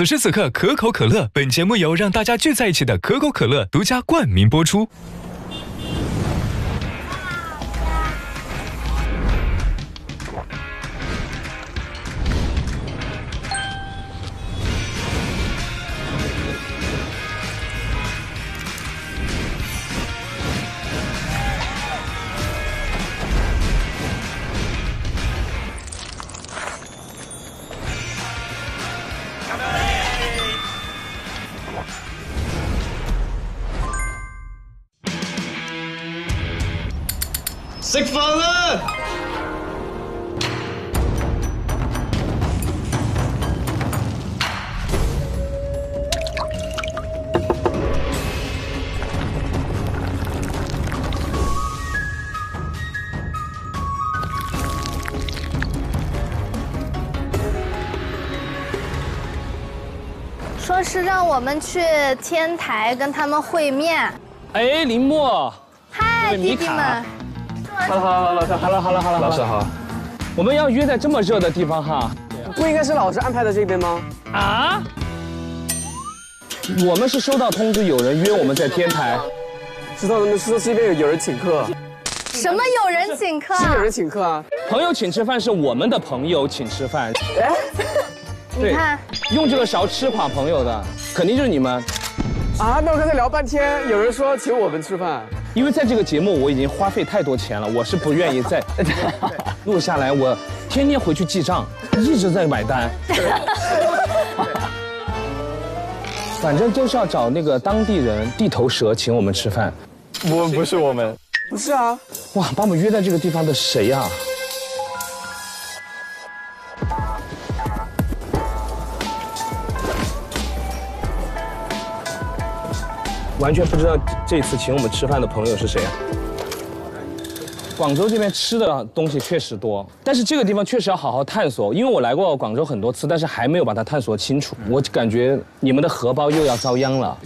此时此刻，可口可乐。本节目由让大家聚在一起的可口可乐独家冠名播出。 食飯啦！说是让我们去天台跟他们会面。哎，林默，嗨，弟弟们。 哈喽，老师好。我们要约在这么热的地方哈，不应该是老师安排的这边吗？啊？我们是收到通知，有人约我们在天台。知道的，知道这边有人请客。什么有人请客？是有人请客啊。朋友请吃饭是我们的朋友请吃饭。哎，你看，用这个勺吃垮朋友的，肯定就是你们。啊，那我刚才聊半天，有人说请我们吃饭。 因为在这个节目我已经花费太多钱了，我是不愿意再录下来。我天天回去记账，一直在买单。反正就是要找那个当地人地头蛇请我们吃饭。不是我们，不是啊！哇，把我们约在这个地方的谁呀？完全不知道。 这次请我们吃饭的朋友是谁啊？广州这边吃的东西确实多，但是这个地方确实要好好探索。因为我来过广州很多次，但是还没有把它探索清楚。我感觉你们的荷包又要遭殃了。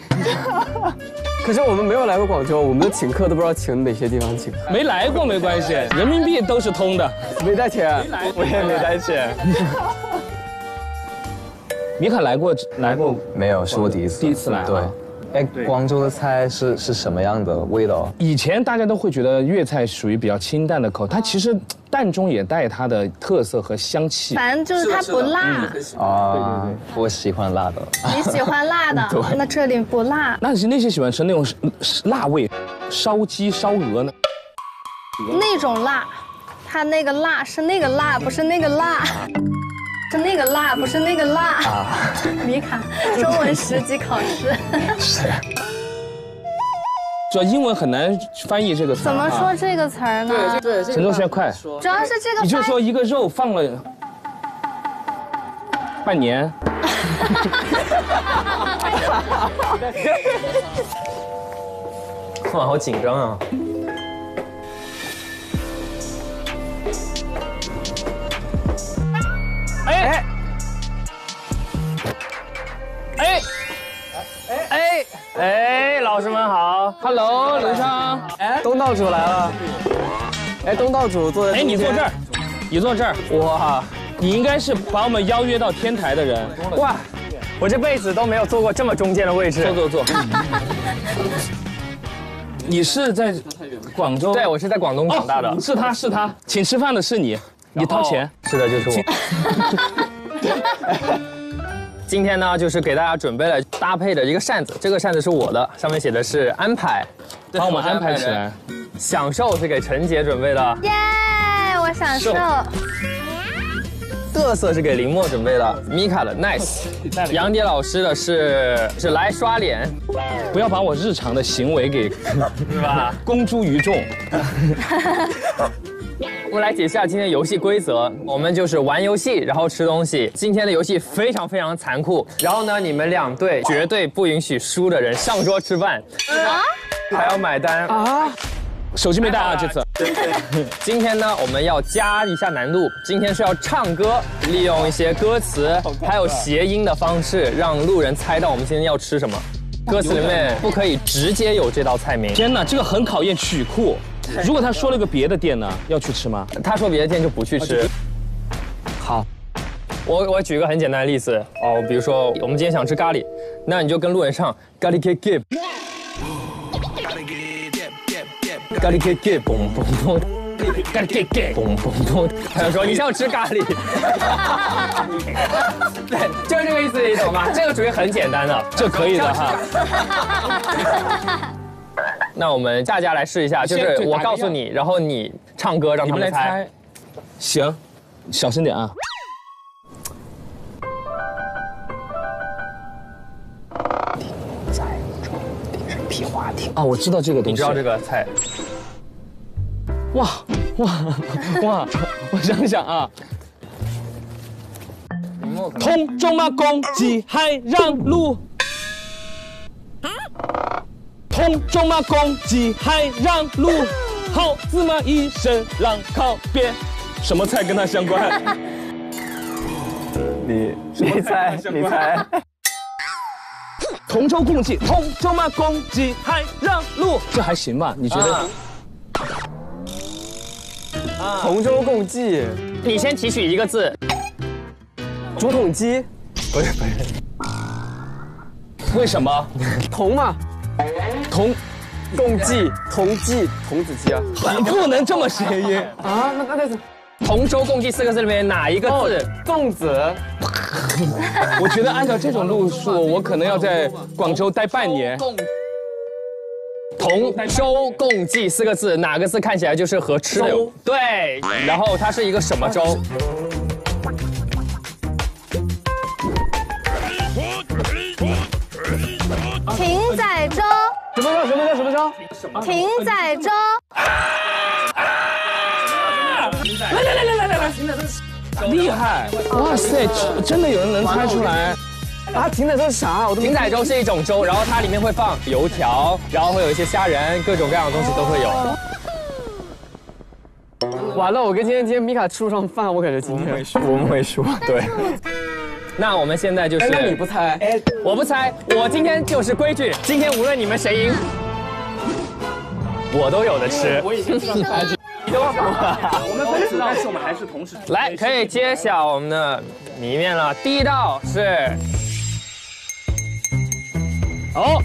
可是我们没有来过广州，我们请客都不知道请哪些地方请。没来过没关系，人民币都是通的。没带钱，我也没带钱。米卡来过没有？是我第一次来。对。 哎，广州的菜是什么样的味道？以前大家都会觉得粤菜属于比较清淡的口，它其实淡中也带它的特色和香气。反正就是它不辣。啊，对对对，我喜欢辣的。你喜欢辣的？对。那这里不辣。那些喜欢吃那种辣味，烧鸡、烧鹅呢？那种辣，它那个辣是那个辣，不是那个辣。 是那个辣，不是那个辣。啊、米卡，中文10级考试。是。主要英文很难翻译这个词。怎么说这个词呢？对，陈同学快。主要是这个。你就说一个肉放了半年。哇，好紧张啊！ 哎，老师们好 ，Hello， 刘畅，哎，东道主来了，哎，东道主坐在，哎，你坐这儿，你坐这儿，哇，你应该是把我们邀约到天台的人，哇，我这辈子都没有坐过这么中间的位置，坐。你是在广州？对，我是在广东长大的，是他，请吃饭的是你，你掏钱，是的，就是我。 今天呢，就是给大家准备了搭配的一个扇子，这个扇子是我的，上面写的是安排，帮我们安排起来。享受是给陈姐准备的，耶，我享受。嘚瑟是给林默准备的，米卡的 nice， 杨迪老师的是来刷脸，不要把我日常的行为给是吧公诸于众。我们来解释一下今天游戏规则，我们就是玩游戏，然后吃东西。今天的游戏非常残酷，然后呢，你们两队绝对不允许输的人上桌吃饭，啊，还要买单啊。手机没带啊，这次。对。今天呢，我们要加一下难度，今天是要唱歌，利用一些歌词还有谐音的方式，让路人猜到我们今天要吃什么。歌词里面不可以直接有这道菜名。天哪，这个很考验曲库。 如果他说了个别的店呢，要去吃吗？他说别的店就不去吃。好，我举一个很简单的例子哦，比如说我们今天想吃咖喱，那你就跟路人唱咖喱 K K， 咖喱 K K， 嘣嘣嘣。 咖喱给给，咚咚咚！他就说你想吃咖喱，对，就是这个意思，你懂吗？这个属于很简单的，这可以的哈。那我们大家来试一下，就是我告诉你，然后你唱歌让他们猜。行，小声点啊。鼎在中，鼎是皮划艇啊，我知道这个东西。你知道这个菜？ 哇哇哇！我想想啊，空中马公鸡还让路，空中马公鸡还让路，猴子嘛一身狼靠边。什么菜跟它相关？你猜你猜。同舟共济，同舟嘛公鸡还让路，这还行吧？你觉得？啊 同舟共济，你先提取一个字，竹筒鸡，不是不是，为什么？同嘛，同，共济，同济，童子鸡啊！你不能这么谐音啊！那是同舟共济四个字里面哪一个字？粽子。我觉得按照这种路数，我可能要在广州待半年。 同舟共济四个字，哪个字看起来就是和吃的有？对，然后它是一个什么舟？艇仔舟。什么舟？什么舟？什么舟？艇仔舟。来，艇仔舟厉害！哇塞，真的有人能猜出来。 啊，艇仔粥是啥？我都艇仔粥是一种粥，然后它里面会放油条，然后会有一些虾仁，各种各样的东西都会有。完了，我跟今天米卡吃不上饭，我感觉今天我们会输。对。那我们现在就是，那你不猜，我不猜，我今天就是规矩，今天无论你们谁赢，我都有的吃。我已经知道答案。我们分知道，但是我们还是同时来，可以揭晓我们的谜面了。第一道是。 哦，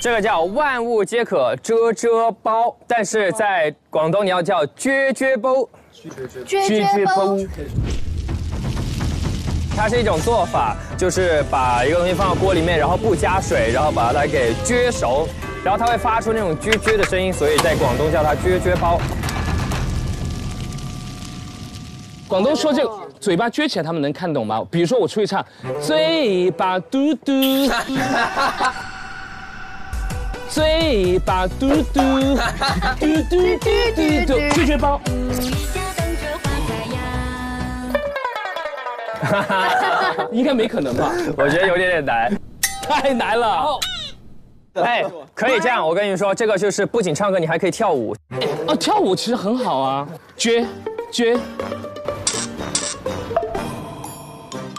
这个叫万物皆可遮遮包，但是在广东你要叫撅撅包，撅撅包。它是一种做法，就是把一个东西放到锅里面，然后不加水，然后把它给撅熟，然后它会发出那种撅撅的声音，所以在广东叫它撅撅包。广东说这个。 嘴巴撅起来，他们能看懂吗？比如说我出去唱，嘴巴嘟嘟，嘴巴嘟嘟，嘟嘟嘟嘟嘟，撅撅包。哈哈，应该没可能吧？我觉得有点难，太难了。哎，可以这样，我跟你说，这个就是不仅唱歌，你还可以跳舞。哦，跳舞其实很好啊，撅撅。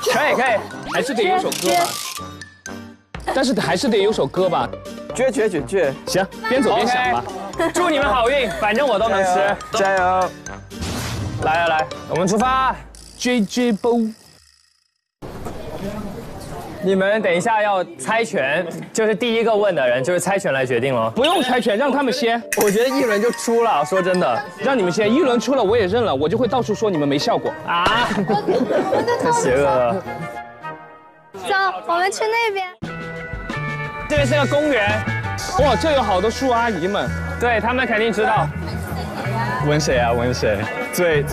可以，还是得有首歌吧。但是还是得有首歌吧。撅撅撅撅，行，边走边想吧。祝你们好运，反正我都能吃。加油！来，我们出发。撅撅包。你们等一下要猜拳，就是第一个问的人就是猜拳来决定了。不用猜拳，让他们先。我觉得一轮就出了，说真的，让你们先一轮出了，我也认了，我就会到处说你们没效果啊。太邪恶了。走，我们去那边。这边是个公园，哇，这有好多叔阿姨们，对他们肯定知道。问谁啊？问谁？最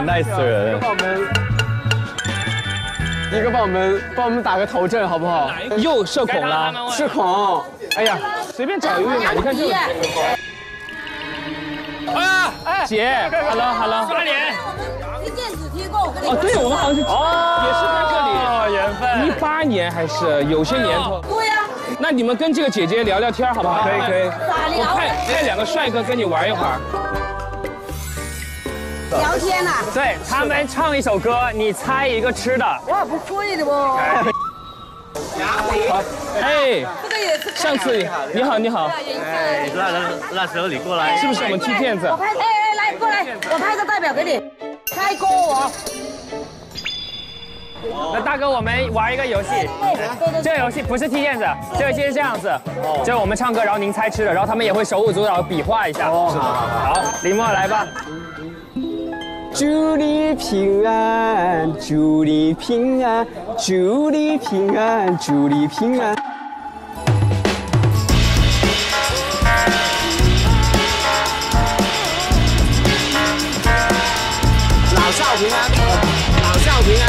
nice 的人。 一个帮我们打个头阵好不好？又社恐了，社恐。哎呀，随便找一位嘛，你看这个。哎，姐 ，hello， 刷脸。一电子踢过，我跟你说。哦，对，我们好像是，也是在这里。哦，缘分。18年还是有些年头。对呀。那你们跟这个姐姐聊聊天好不好？可以。我派两个帅哥跟你玩一会儿。 聊天呐，对他们唱一首歌，你猜一个吃的，哇，不贵的不。哎，上次你好，哎，那时候你过来，是不是我们踢毽子？我拍，来过来，我拍个代表给你。开锅我。那大哥，我们玩一个游戏。这个游戏不是踢毽子，这游戏是这样子，就是我们唱歌，然后您猜吃的，然后他们也会手舞足蹈比划一下。好，林默来吧。 祝你平安，祝你平安，祝你平安，祝你平安。老少平安，老少平安。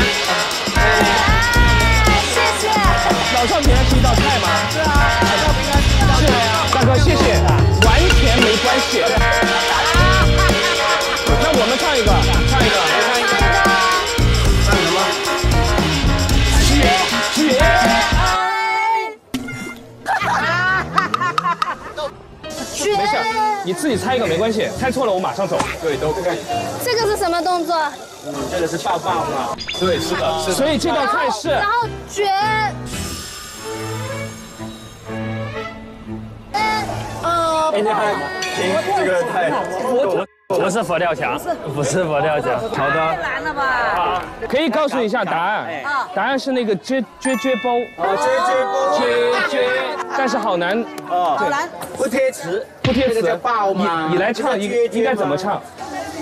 谢谢。老少平安是一道菜吗？是啊，老少平安是一道菜啊。大哥，谢谢，完全没关系。 我们唱一个，唱一个，唱一个，唱什么？吃爷，吃爷！没事，你自己猜一个没关系，猜错了我马上走。对，都可以。这个是什么动作？嗯，这个是抱抱嘛。对，是的，是的。所以这道菜是。然后绝。这个太我。 不是佛跳墙，不是佛跳墙，好的，太难了吧？啊，可以告诉一下答案，答案是那个撅撅包，啊，撅撅包，但是好难啊，好难，不贴词，不贴词，叫爆嘛，你来唱，应该怎么唱？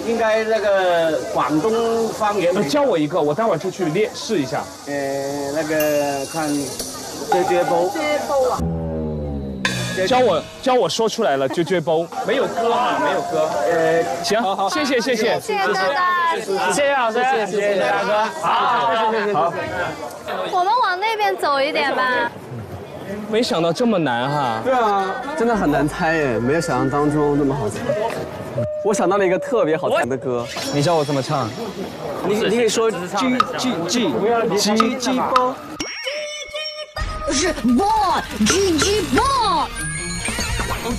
应该那个广东方言。教我一个，我待会儿出去练试一下。那个看撅撅包，撅包啊。 教我说出来了，撅撅包没有歌嘛，没有歌。行，谢谢，谢谢老师，谢谢大哥，好。我们往那边走一点吧。没想到这么难哈。对啊，真的很难猜耶，没有想象当中那么好猜。我想到了一个特别好听的歌，你教我怎么唱？你可以说 G G G G G 包。 是波，GG波。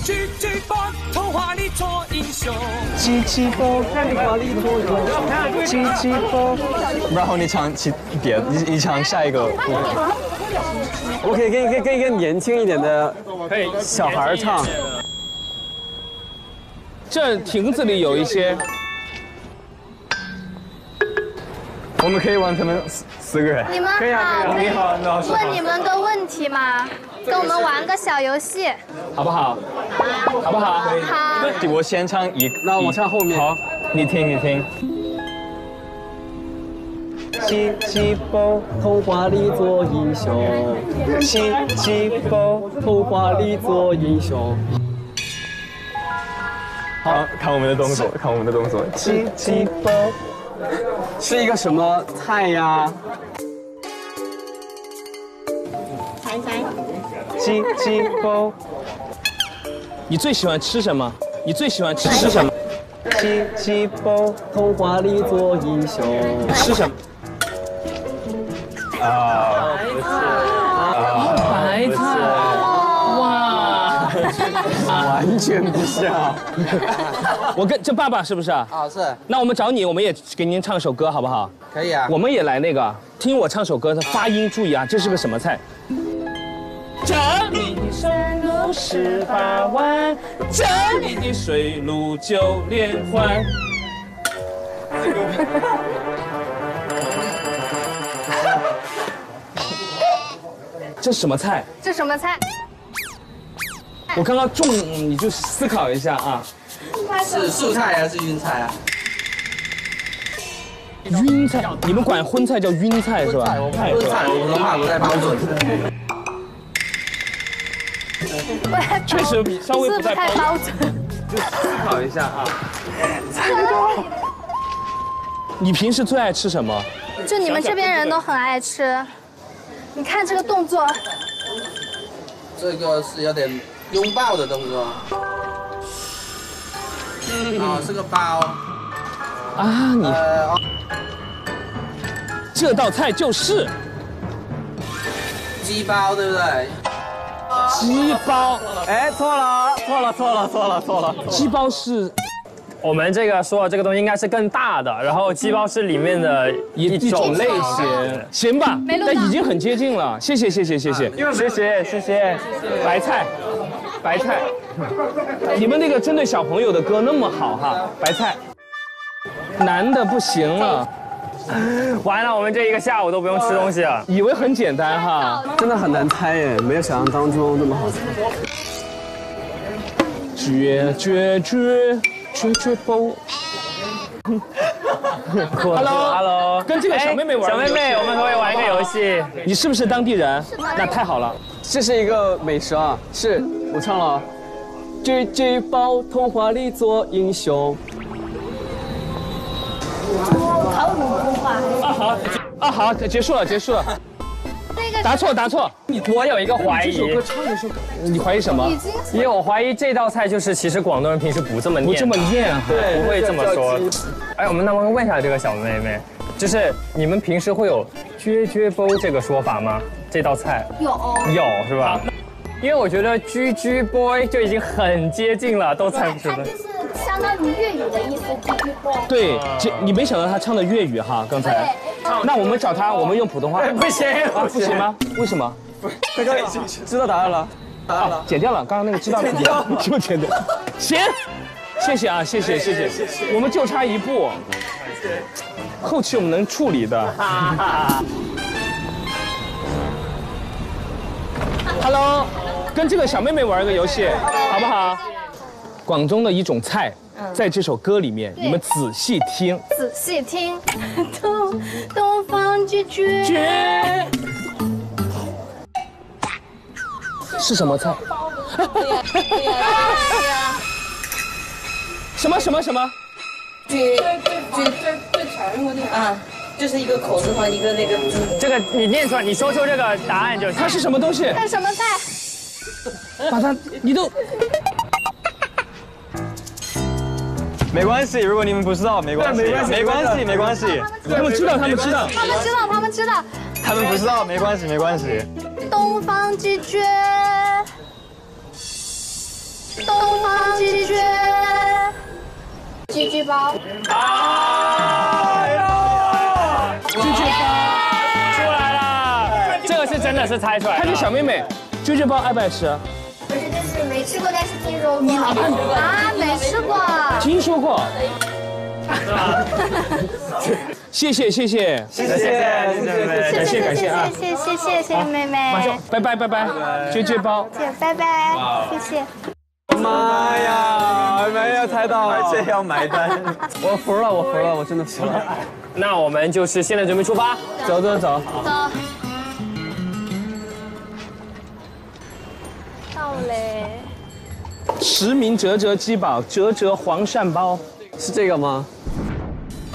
GG波，童话里做英雄。GG波，童话里做英雄。GG波。然后你唱其别，你唱下一个。我可以跟一个年轻一点的小孩唱。这亭子里有一些。我们可以玩他们4个人。你们好，你好，老师。问你们个问题吗？跟我们玩个小游戏，好不好？好不好？好。我先唱一，那我唱后面。好，你听。GG波，童话里做英雄。GG波，童话里做英雄。好，看我们的动作，看我们的动作。GG波。 是一个什么菜呀？GG包。你最喜欢吃什么？你最喜欢吃什么？GG包，童话里做英雄。吃什么？啊，不是啊，白菜。哇，完全不像。我跟这爸爸是不是啊？啊是。那我们找你，我们也给您唱首歌，好不好？可以啊。我们也来那个，听我唱首歌，发音注意啊，这是个什么菜？这里的山路18弯，这里的水路9连环。这什么菜？这什么菜？我刚刚种，你就思考一下啊。 是素菜还是晕菜啊？晕菜，你们管荤菜叫晕菜是吧？荤菜，我们骂不太标准。确实比稍微不太标准。就思考一下啊。你平时最爱吃什么？就你们这边人都很爱吃。你看这个动作。这个是有点拥抱的动作。 哦，是个包啊！你这道菜就是鸡包，对不对？鸡包，哎，错了！鸡包是我们这个说这个东西应该是更大的，然后鸡包是里面的一种类型，行吧？但已经很接近了，谢谢，谢谢，白菜。 你们那个针对小朋友的歌那么好哈，白菜。难的不行了。完了，我们这一个下午都不用吃东西了。以为很简单哈，真的很难猜耶，没有想象当中那么好猜。绝包。 Hello， 跟这个小妹妹玩。小妹妹，我们可以玩一个游戏。你是不是当地人？那太好了。这是一个美食啊，是我唱了、啊。举报童话里做英雄。考古童话。好，结束了。那个答错。我有一个怀疑。这首歌唱的时候，你怀疑什么？因为我怀疑这道菜就是其实广东人平时不这么念，对，不会这么说。 哎，我们能不能问一下这个小妹妹，就是你们平时会有“煲”这个说法吗？这道菜有是吧？因为我觉得煲就已经很接近了，都猜不出来。它就是相当于粤语的意思，煲。对，你没想到她唱的粤语哈，刚才。那我们找她，我们用普通话。不行，不行吗？为什么？刚刚知道答案了，剪掉了。刚刚那个知道了，就剪掉。行。 谢谢啊，谢谢，我们就差一步，后期我们能处理的。Hello， 跟这个小妹妹玩一个游戏，好不好？广东的一种菜，在这首歌里面，你们仔细听。东方之绝。是什么菜？什么？最长的那个啊，就是一个口字旁一个那个。这个你念出来，你说出这个答案就是。它是什么东西？它是什么菜？把它，你都。没关系，如果你们不知道，没关系。他们知道。他们不知道，没关系。东方之绝，东方之绝。 包，哎呦，包出来了，这个是真的是猜出来。她是小妹妹，包爱不爱吃？不是，就是没吃过，但是听说过。啊，没吃过。听说过。谢谢妹妹，马上，拜拜，包，拜拜，谢谢。 妈呀！没有猜到，而且要买单。我服了，我真的服了。那我们就是现在准备出发，走。到嘞。实名折鸡煲，折黄鳝包，是这个吗？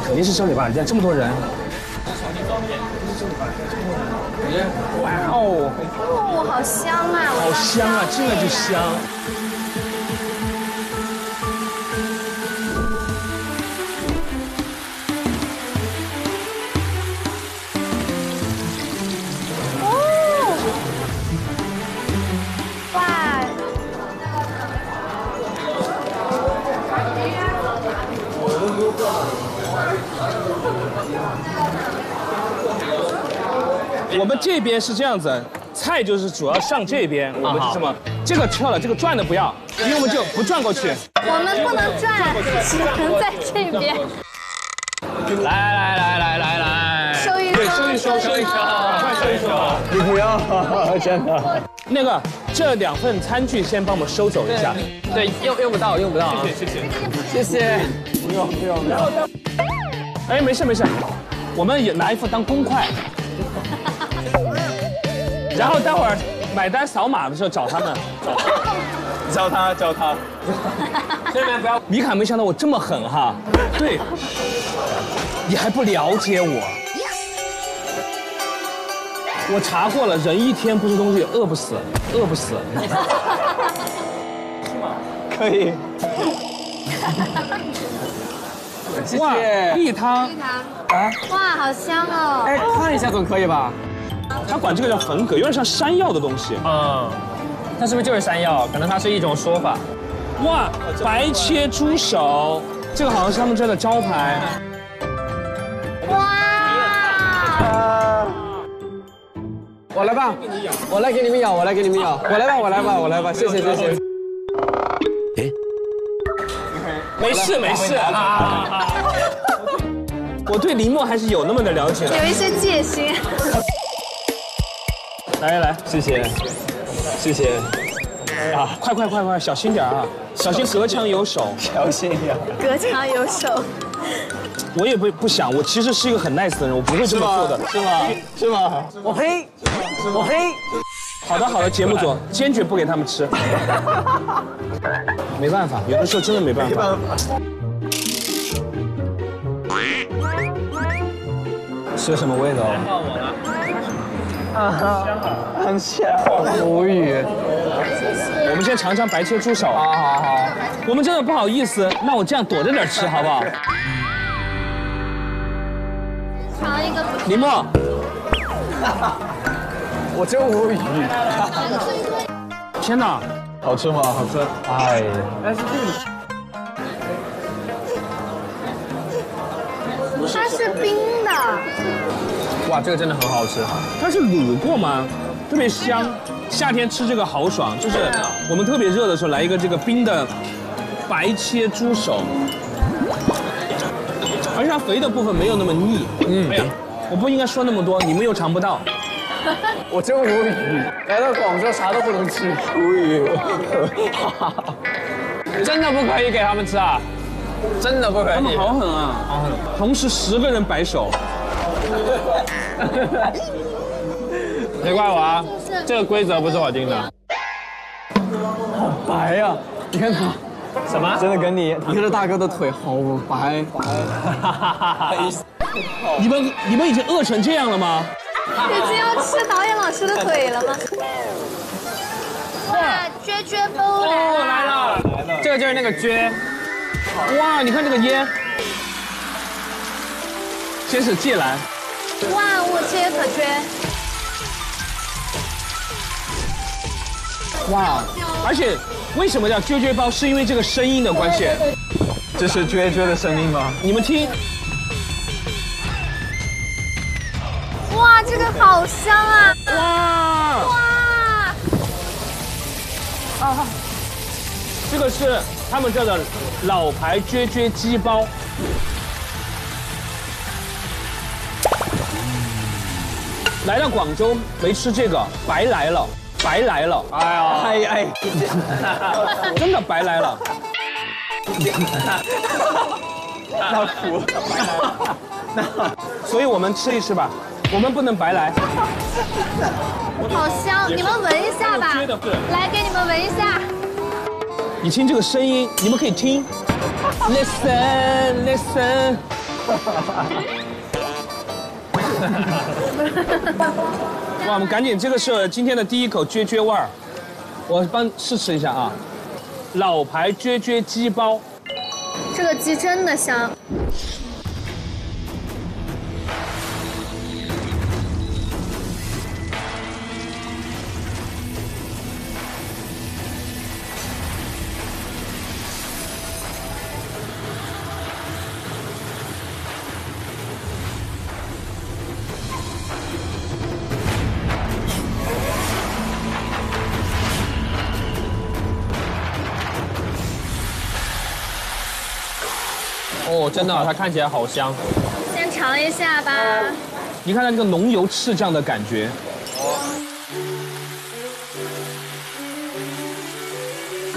肯定是这里吧？你看这么多人。哇哦！哦，好香啊！好香啊！这个就香。 我们这边是这样子，菜就是主要上这边，我们是什么？这个撤了，这个转的不要，因为我们就不转过去。我们不能转，只能在这边。来，收一收，快收一收！你不要，真的。那个，这两份餐具先帮我们收走一下。对，用不到。谢谢。不用。哎，没事，我们也拿一份当公筷。 然后待会儿买单扫码的时候找他们，教他，这边不要。米卡没想到我这么狠哈，对，你还不了解我。我查过了，人一天不吃东西饿不死。是吗？可以。谢谢。绿汤啊！哇，好香哦！哎，看一下总可以吧？ 他管这个叫粉葛，有点像山药的东西。嗯，它是不是就是山药？可能它是一种说法。哇，白切猪手，这个好像是他们这儿的招牌。哇！我来吧，谢谢。哎，没事啊。我对林默还是有那么的了解的，有一些戒心。来，谢谢，谢谢。啊，快，小心点啊，小心隔墙有手。小心点。隔墙有手。我也不想，我其实是一个很 nice 的人，我不会这么做的。是吗？是吗？我呸！我呸！好的，节目组坚决不给他们吃。没办法，有的时候真的没办法。 是什么味道？啊，很香，无语。我们先尝尝白切猪手。好。我们真的不好意思，那我这样躲着点吃好不好？尝一个。林默，我真无语。天哪，好吃吗？好吃。哎，但是这个。 它是冰的，哇，这个真的很好吃。它是卤过吗？特别香，夏天吃这个好爽。就是我们特别热的时候来一个这个冰的白切猪手，而且它肥的部分没有那么腻。嗯，哎呀，我不应该说那么多，你们又尝不到。我真无语，来到广州啥都不能吃，无语。真的不可以给他们吃啊！ 真的不可以，他们好狠啊！好狠！同时10个人摆手，别怪我啊！这个规则不是我定的。好白呀！你看他，什么？真的跟你看这大哥的腿好白。你们已经饿成这样了吗？已经要吃导演老师的腿了吗？哇，撅撅包来了！这个就是那个撅。 哇，你看这个烟，先是芥兰，万物皆可缺。哇，而且为什么叫撅撅包？是因为这个声音的关系。这是撅撅的声音吗？你们听。哇，这个好香啊！哇！啊，这个是。 他们叫的老牌撅撅鸡包，来到广州没吃这个，白来了！哎呀，真的白来了！要哭！所以我们吃一吃吧，我们不能白来。好香，你们闻一下吧，来给你们闻一下。 你听这个声音，你们可以听 ，listen。哇，我们赶紧，这个是今天的第一口撅撅味儿，我帮试吃一下啊。老牌撅撅鸡包，这个鸡真的香。真的，它看起来好香。先尝一下吧。你看它那个浓油赤酱的感觉。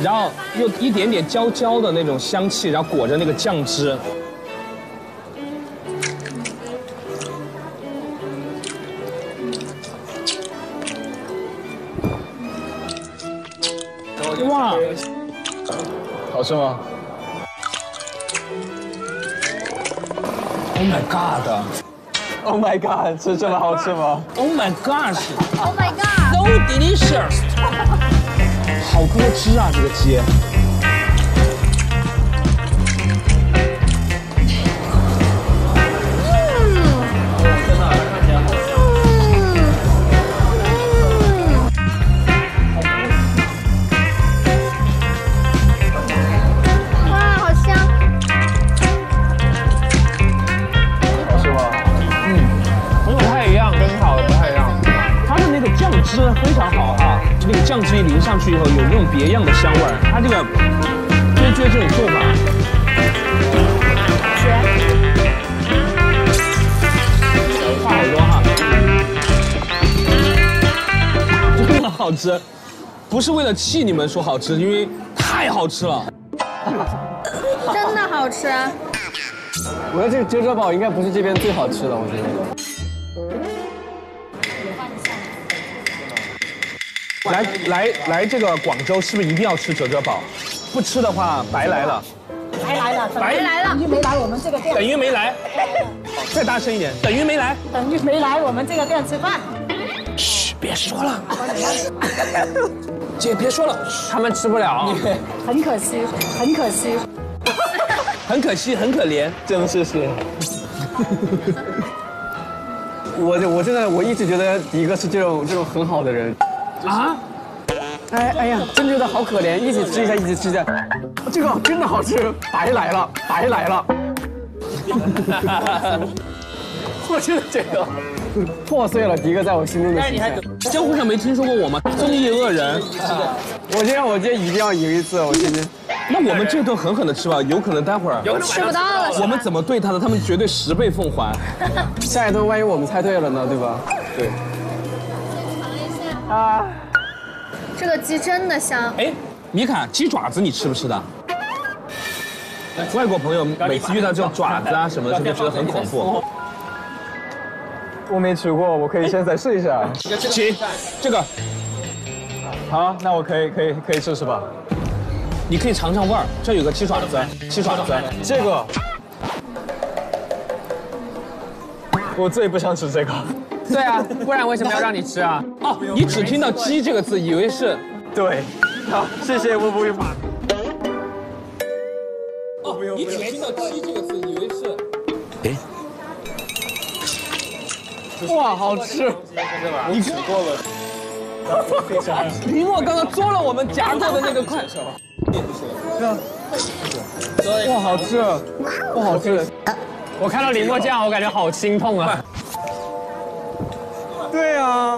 然后又一点点焦焦的那种香气，然后裹着那个酱汁。哇，好吃吗？ Oh my god! Oh my god! 是这么好吃吗 ？Oh my gosh! Oh my god! So delicious! 好多汁啊，这个鸡。真的看起来好香。哇，好香！ 吃的非常好啊！那个酱汁一淋上去以后，有那种别样的香味儿。它这个撅撅这种做法，好吃，不是为了气你们说好吃，因为太好吃了，真的好吃。我觉得这个遮遮堡应该不是这边最好吃的，我觉得。来这个广州是不是一定要吃遮遮堡？不吃的话白来了。 白来了，白来了，等于没来我们这个店，等于没来，再大声一点，等于没来，等于没来我们这个店吃饭。嘘，别说了，姐别说了，他们吃不了，很可惜，很可惜，很可惜，很可怜，真是是。我真的我一直觉得迪哥是这种很好的人啊。 哎呀，真觉得好可怜，一起吃一下，一起吃一下，这个真的好吃，白来了，白来了。我真的觉得破碎了迪哥在我心中的形象。江湖上没听说过我吗？综艺恶人。我今天一定要赢一次，我今天。那我们这顿狠狠的吃吧，有可能待会儿吃不到了。我们怎么对他的？他们绝对十倍奉还。下一顿万一我们猜对了呢，对吧？对。啊。 这个鸡真的香！哎，米卡，鸡爪子你吃不吃的？外国朋友每次遇到这种爪子啊什么的，就觉得很恐怖。我没吃过，我可以现在试一下。行，这个。好，那我可以试试吧。你可以尝尝味儿，这有个鸡爪子，鸡爪子。这个，我最不想吃这个。 对啊，不然为什么要让你吃啊？哦，你只听到“鸡”这个字，以为是。对，好，谢谢我不用怕。哦，你只听到“鸡”这个字，以为是。哎。哇，好吃！你吃过了。林墨刚刚嘬了我们夹过的那个块。哇，好吃！哇，好吃！我看到林墨这样，我感觉好心痛啊。 对啊，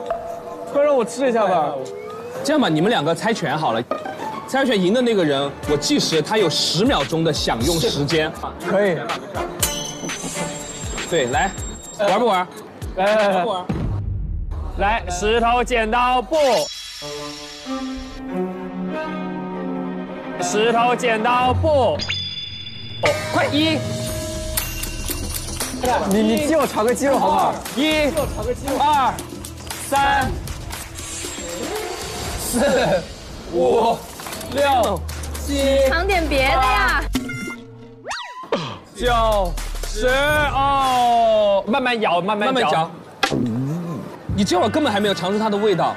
快让我吃一下吧。这样吧，你们两个猜拳好了，猜拳赢的那个人，我计时，他有10秒钟的享用时间。可以。对，来，玩不玩？来，来，石头剪刀布。石头剪刀布。哦，快一。 你借我尝个鸡肉好不好？1、2、3、4、5、6、7，尝点别的呀。9、10哦，慢慢咬，慢慢嚼。你这会儿根本还没有尝出它的味道，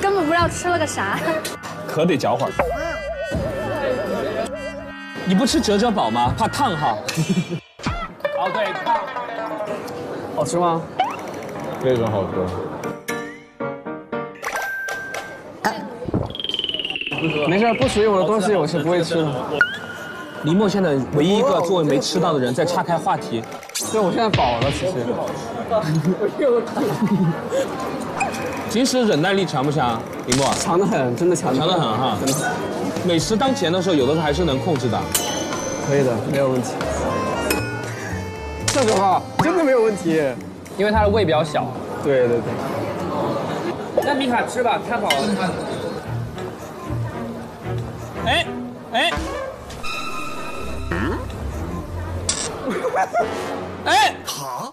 根本不知道吃了个啥。可得嚼会儿。你不吃折折堡吗？怕烫哈。哦对，好吃吗？非常好吃。没事，不属于我的东西我是不会吃的。林墨现在唯一一个作为没吃到的人在岔开话题。对，我现在饱了，其实。平时忍耐力强不强？林墨强得很，真的强得很哈。美食当前的时候，有的时候还是能控制的。可以的，没有问题。 这个吧，真的没有问题，因为它的胃比较小。对对对。那米卡吃吧，太饱了。哎哎哎！好。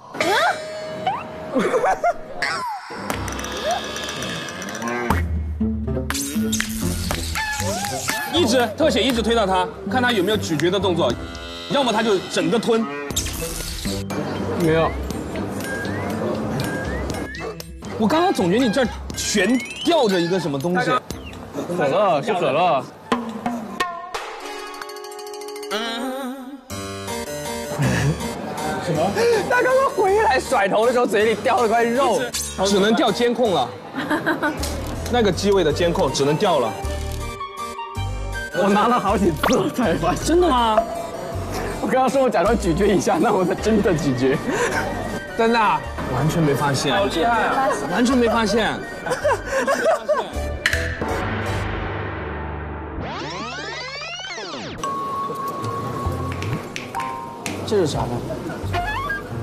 一直特写，一直推到它，看它有没有咀嚼的动作，要么它就整个吞。 没有，我刚刚总觉得你这儿悬吊着一个什么东西，渴了是渴了。什么？他刚刚回来甩头的时候，嘴里叼了块肉，只能吊监控了。那个机位的监控只能吊了。我拿了好几次才发现。真的吗？ 我刚刚说我假装咀嚼一下，那我才真的咀嚼，真的、啊、完全没发现，好厉害啊！完全没发现。这是啥呢？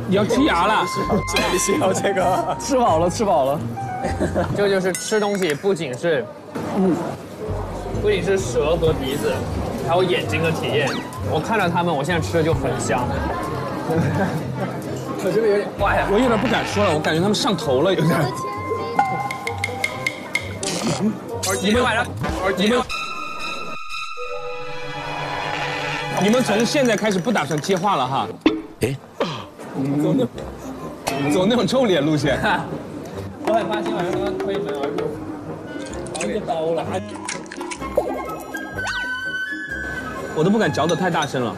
你要吃牙了，真行，这个吃饱了，吃饱了。这就是吃东西，不仅是舌和鼻子，还有眼睛的体验。我看着他们，我现在吃的就很香。我这边有点，哇呀，我有点不敢说了，我感觉他们上头了，有点。你们从现在开始不打算接话了哈？哎，走那种臭脸路线。我很怕今晚让他们推门而入，直接刀了。我都不敢嚼得太大声了。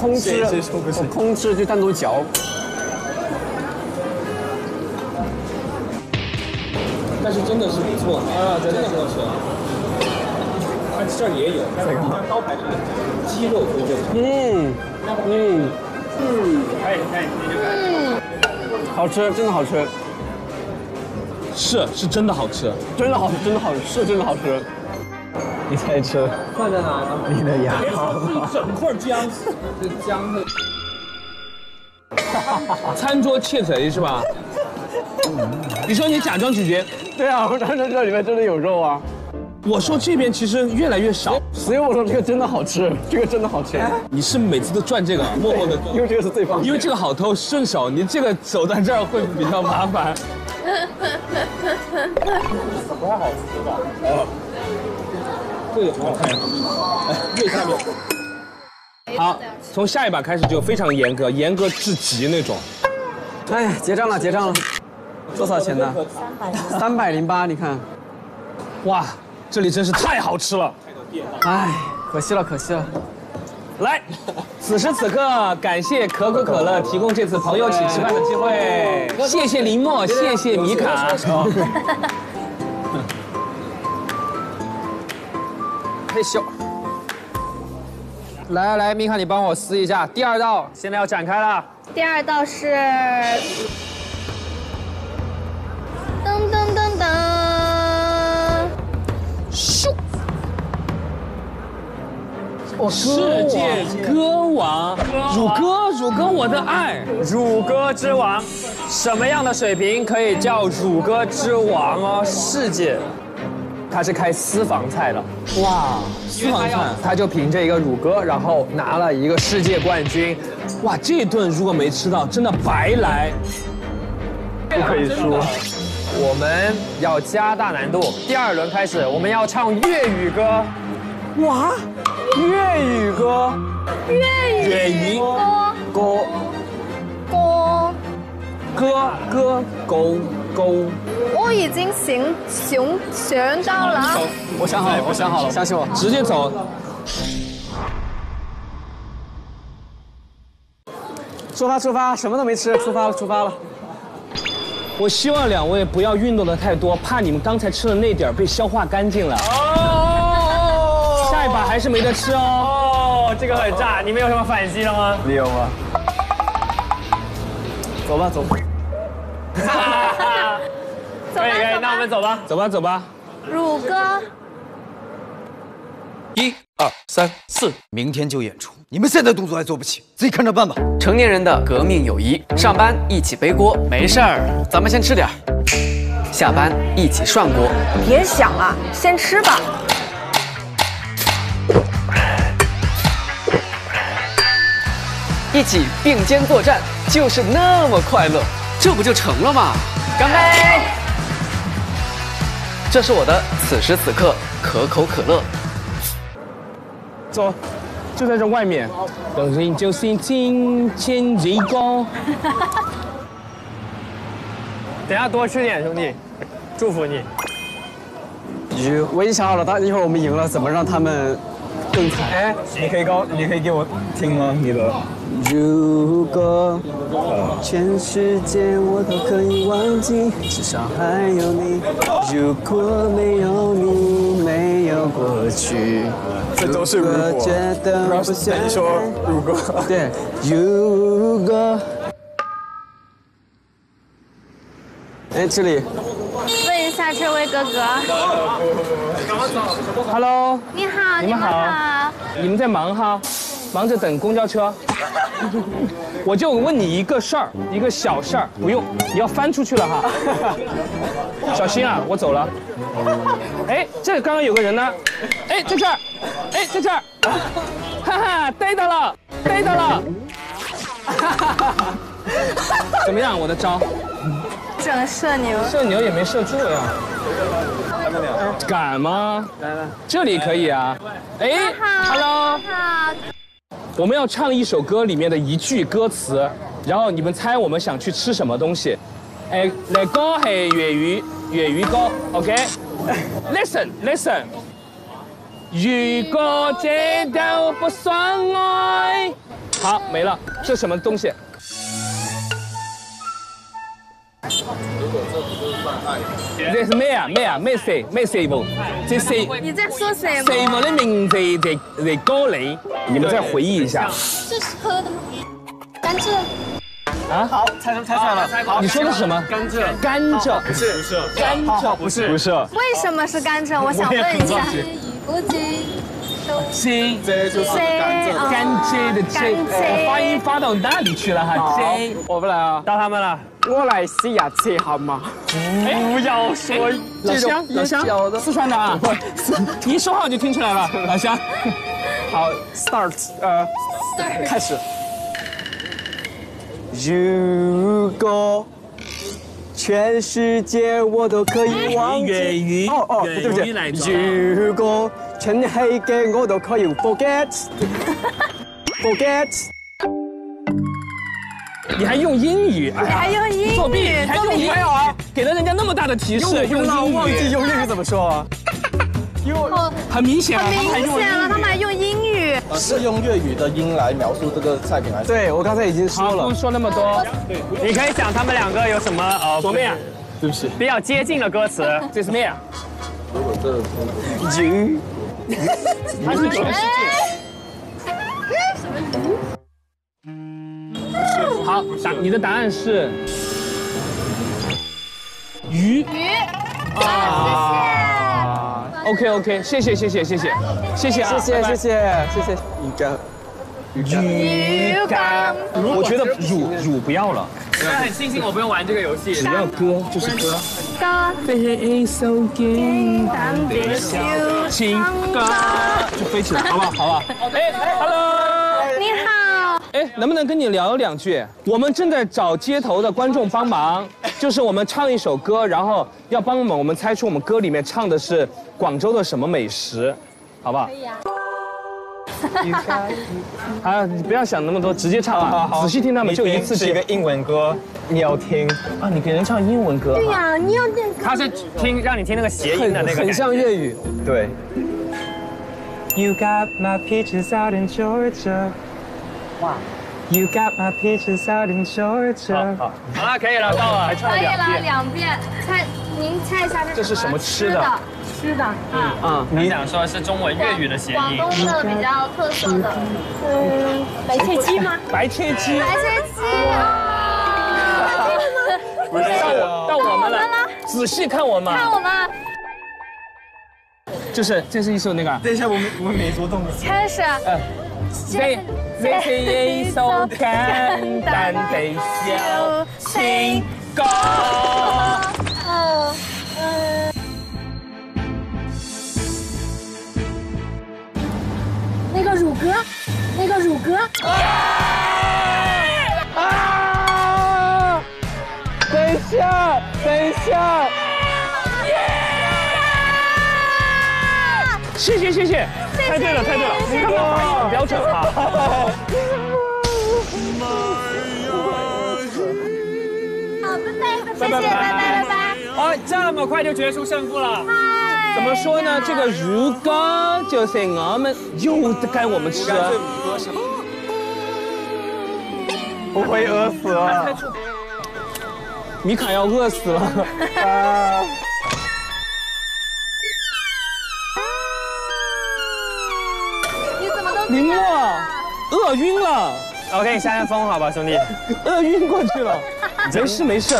空吃，我空吃就单独嚼。 但是真的是不错啊，真的很好吃。它这儿也有，但是它招牌是鸡肉回味。好吃，真的好吃。是真的好吃，真的好吃，真的好吃，是真的好吃。你猜吃放在哪呢？你的牙。是整块姜，这姜的。餐桌窃贼是吧？ 你说你假装咀嚼，对啊，我当时这里面真的有肉啊。我说这边其实越来越少，所以我说这个真的好吃，这个真的好吃。你是每次都转这个，默默的，因为这个是最方便，因为这个好偷顺手，你这个走到这儿会比较麻烦。不太好吃吧？哦，这个好看，越看越好。从下一把开始就非常严格，严格至极那种。哎，结账了，结账了。 多少钱呢？308，你看，哇，这里真是太好吃了。哎，可惜了，可惜了。来，此时此刻，感谢可口可乐提供这次朋友一起吃饭的机会，谢谢林默，谢谢米卡。嘿咻！来，米卡，你帮我撕一下。第二道现在要展开了。第二道是。 噔噔噔噔，咻！世界歌王，乳哥，我的爱，乳哥之王，什么样的水平可以叫乳哥之王哦？世界，他是开私房菜的，哇，私房菜，他就凭着一个乳哥，然后拿了一个世界冠军，哇，这顿如果没吃到，真的白来，不可以输。 我们要加大难度，第二轮开始，我们要唱粤语歌。哇，粤语歌，粤语歌，我已经想到了。我想好了，相信我，直接走。出发，什么都没吃，出发了。 我希望两位不要运动的太多，怕你们刚才吃的那点儿被消化干净了。哦，下一把还是没得吃哦。哦，这个很炸，你们有什么反击了吗？你有吗？走吧。可以，那我们走吧。乳哥，1、2、3、4，明天就演出。 你们现在动作还做不起，自己看着办吧。成年人的革命友谊，上班一起背锅，没事儿，咱们先吃点儿。下班一起涮锅，别想了，先吃吧。一起并肩作战，就是那么快乐，这不就成了吗？干杯！这是我的此时此刻可口可乐。走。 就在这外面，等人就心轻轻一高。等下多吃点，兄弟，祝福你。我已经想好了，一会儿我们赢了，怎么让他们更惨？哎，你可以给我听吗？你的。如果全世界我都可以忘记，至少还有你。如果没有你，没有过去。 这都是如果，不是你说如果。对，如果。哎，这里。问一下这位哥哥。Hello。你好，你们好。你们在忙哈，忙着等公交车。我就问你一个事儿，一个小事儿，不用，你要翻出去了哈，小心啊，我走了。哎，这刚刚有个人呢，哎，在这儿，哎，在这儿，哈哈，逮到了，逮到了，怎么样，我的招？整个射牛，射牛也没射住呀。 敢吗？来来，这里可以啊。哎 ，Hello， 我们要唱一首歌里面的一句歌词，然后你们猜我们想去吃什么东西。哎，那个是粤语歌 ，OK？Listen，listen。如果这都不算爱，好，没了。这什么东西？如果这不是算爱。 这是咩事？这是你在说什么？什么的名字在高雷？你们再回忆一下。这是喝的吗？甘蔗。啊？好，猜错了。你说的是什么？甘蔗。甘蔗不是，甘蔗不是，不是。为什么是甘蔗？我想问一下。J， 这就是甘蔗。甘蔗的 J， 发音发到哪里去了哈 ？J， 我不来啊，到他们了。 我来试下吃好吗？不要说老乡，四川的啊，你一说话我就听出来了，老乡。好 ，start， 开始。如果全世界我都可以忘记，哦，对不对？如果全世界我都可以 forget。 你还用英语？你还用英语？作弊？还用英语？没有啊！给了人家那么大的提示，用英语。忘记用英语怎么说啊？很明显了，他们还用英语。是用粤语的音来描述这个菜品还是？对，我刚才已经说了。不说那么多。你可以想他们两个有什么左面？对不起。比较接近的歌词，这是面。如果这鱼，还是全世界。 好，你的答案是鱼。啊，谢谢。OK， 谢谢。鱼干，鱼干。我觉得乳不要了。现在很庆幸我不用玩这个游戏。只要歌就是歌。就飞起来，好不好？好吧。哎 ，Hello， 你好。 哎，能不能跟你聊两句？我们正在找街头的观众帮忙，就是我们唱一首歌，然后要帮我们，猜出我们歌里面唱的是广州的什么美食，好不好？可以啊。啊，你不要想那么多，直接唱啊！仔细听他们，就一次。是一个英文歌，你要听啊！你给人唱英文歌。对呀，你要听。他是听让你听那个谐音的那个，很像粤语。对。You got my peaches out in Georgia. You got my peaches out in Georgia。好了，可以了，到了，可以了，两遍。猜，您猜一下这是什么吃的？吃的。嗯，你想说是中文粤语的谐音？广东的比较特色的，白切鸡吗？白切鸡啊！不是，到我们了，仔细看我们。看我们。 这是一首那个。等一下，我们没做动作。开始。这是一首简单的小情歌。那个乳鸽。啊！等一下。 谢谢，猜对了，你看我标准啊！好，拜拜。哦，这么快就决出胜负了？怎么说呢？这个如果就是我们又该我们吃。我会饿死了。米卡要饿死了。 林默，饿晕了。我给你扇扇风，好吧，兄弟。饿晕过去了。没事。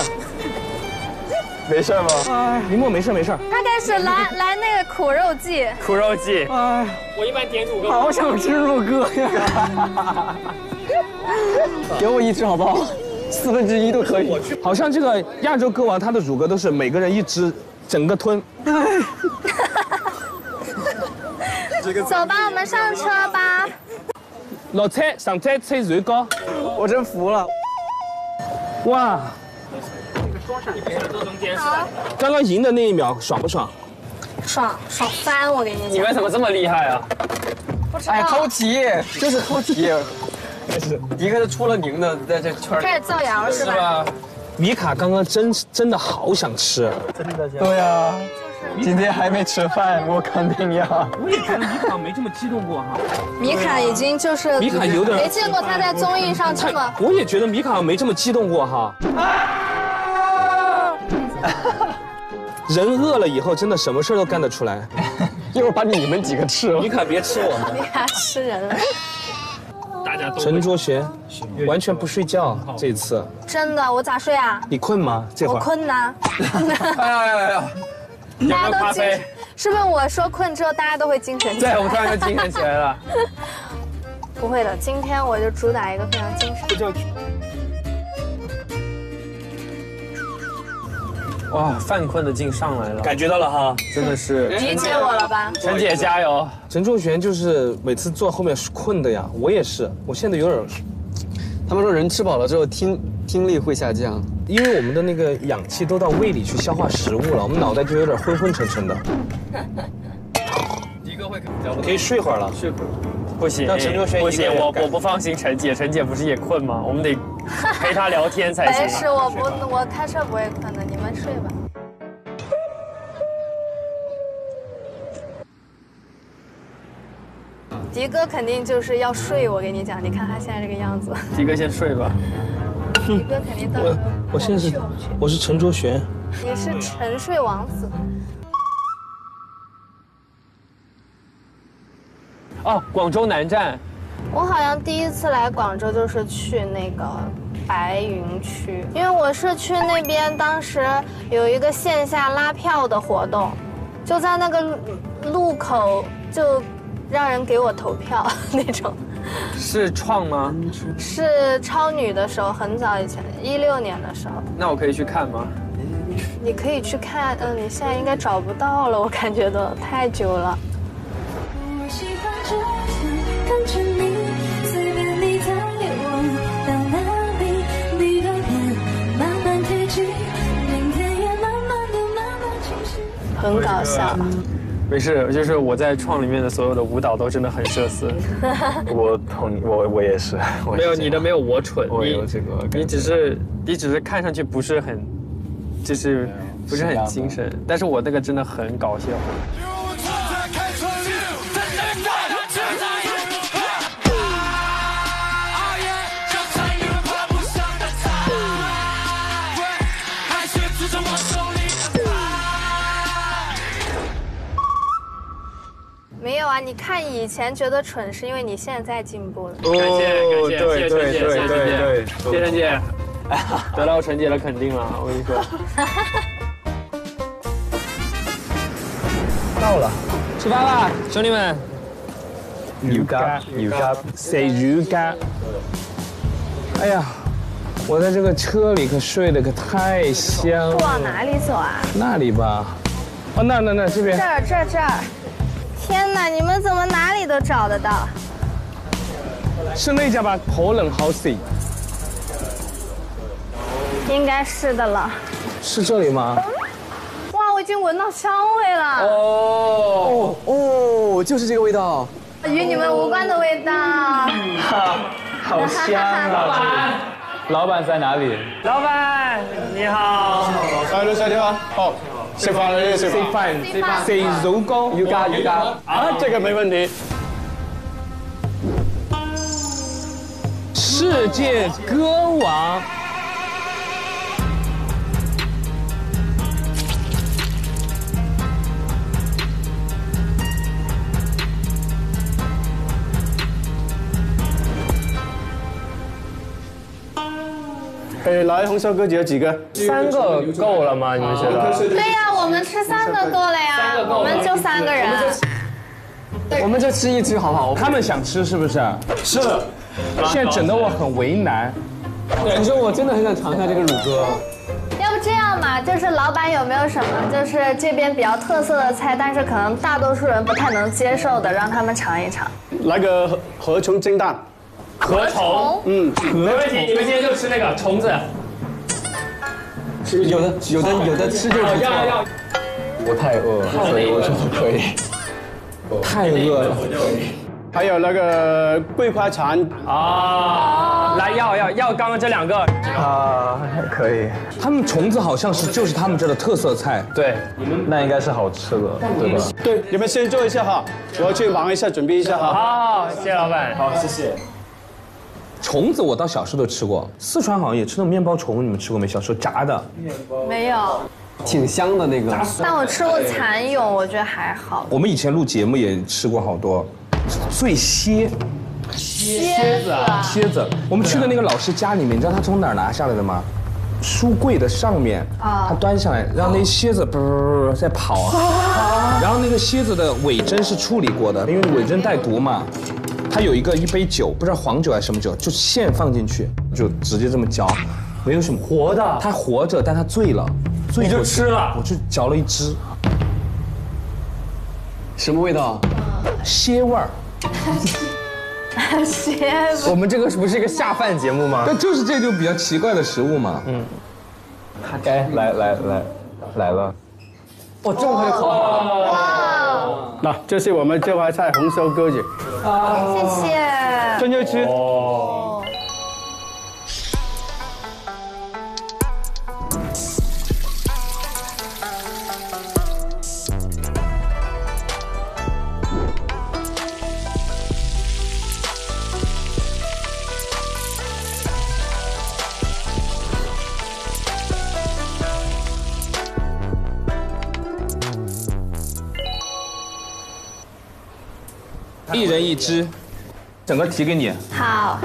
没事吗？林默没事。他开始来那个苦肉计。苦肉计。哎，我一般点乳鸽。好想吃乳鸽呀。给我一只好不好？1/4都可以。好像这个亚洲歌王，他的乳鸽都是每个人一只，整个吞。走吧，我们上车吧。落车，上车吃乳鸽。我真服了。哇！刚刚赢的那一秒，爽不爽？ 爽爽翻！我跟你讲，你们怎么这么厉害啊？不知道，哎，偷题，就是偷题。迪克是出了名的，在这圈开始造谣是吧？米卡刚刚真的好想吃，真的对呀，今天还没吃饭，我肯定要。我也觉得米卡没这么激动过哈。米卡已经就是米卡有点没见过他在综艺上这么。我也觉得米卡没这么激动过哈。 人饿了以后，真的什么事都干得出来。一会儿把你们几个吃了。米卡别吃我们。米卡吃人了。大家都。陈卓璇完全不睡觉，这次。真的，我咋睡啊？你困吗？这会儿。我困呐。哎呀！大家都精神，是不是我说困之后大家都会精神起来？对，我突然就精神起来了。不会的，今天我就主打一个非常精神。 哇，犯困的劲上来了，感觉到了哈，真的是理解我了吧？陈姐加油！陈仲玄就是每次坐后面困的呀，我也是，我现在有点。他们说人吃饱了之后听力会下降，因为我们的那个氧气都到胃里去消化食物了，我们脑袋就有点昏昏沉沉的。迪哥会比较，可以睡会儿了，睡会儿。不行，让陈仲玄不行，我不放心陈姐，陈姐不是也困吗？我们得。 陪他聊天才行。没事，我开车不会困的，你们睡吧。迪哥肯定就是要睡，我跟你讲，你看他现在这个样子。迪哥先睡吧。迪哥肯定到。我现在是，我是陈卓璇。你是沉睡王子。哦，广州南站。 我好像第一次来广州就是去那个白云区，因为我是去那边，当时有一个线下拉票的活动，就在那个路口就让人给我投票那种。是创吗？是超女的时候，很早以前，16年的时候。那我可以去看吗？你可以去看，嗯，你现在应该找不到了，我感觉都太久了。 很搞笑，没事，就是我在创里面的所有的舞蹈都真的很社死。我也是，没有你的没有我蠢，你只是看上去不是很，就是不是很精神，但是我那个真的很搞笑。没有啊，你看以前觉得蠢，是因为你现在进步了。感谢感谢，谢谢陈姐，谢谢陈姐，得到陈姐的肯定了，我跟你说。到了，出发吧，兄弟们！乳鸽。哎呀，我在这个车里可睡得可太香了。往哪里走啊？那里吧。哦，那这边。这儿。 天哪！你们怎么哪里都找得到？是那家吧？好冷好水。应该是的了。是这里吗？哇！我已经闻到香味了。哦，就是这个味道。与你们无关的味道。好香啊！老板在哪里？老板，你好。小地方。好。 吃饭，肉糕，油糕啊，这个没问题。世界歌王，来，红烧鸽子有几个？3个够了吗？你们觉得？对呀。 我们吃3个够了呀，我们就3个人，我们就吃一只好不好？他们想吃是不是？是，现在整得我很为难。你说我真的很想尝一下这个乳鸽。要不这样吧，就是老板有没有什么就是这边比较特色的菜，但是可能大多数人不太能接受的，让他们尝一尝。来个河虫蒸蛋。河虫？嗯，没问题，你们今天就吃那个虫子。 有的吃就不错。我太饿了，所以我觉得可以。太饿了。还有那个桂花肠啊，来要刚刚这两个啊，可以。他们虫子好像是就是他们这的特色菜，对，那应该是好吃的，对吧？对，你们先坐一下哈，我去忙一下，准备一下哈。好，谢谢老板。好，谢谢。 虫子我到小时候都吃过，四川好像也吃那种面包虫，你们吃过没？小时候炸的，面包没有，挺香的那个。但我吃过蚕蛹，我觉得还好。我们以前录节目也吃过好多，醉蝎，蝎子啊，蝎子。我们去的那个老师家里面，你知道他从哪儿拿下来的吗？书柜的上面，他端上来，让那蝎子啵在跑，然后那个蝎子的尾针是处理过的，因为尾针带毒嘛。 它有一杯酒，不知道黄酒还是什么酒，就现放进去，就直接这么嚼，没有什么活的，它活着，但它醉了，醉就吃了，我就嚼了一只，什么味道？蝎味儿。蝎。我们这个不是一个下饭节目吗？但就是这就比较奇怪的食物嘛。嗯。该来了。哦，这么快就烤好了。 那这是我们这盘菜红烧鸽子，谢谢，真就吃。哦，一人一只，整个提给你。好，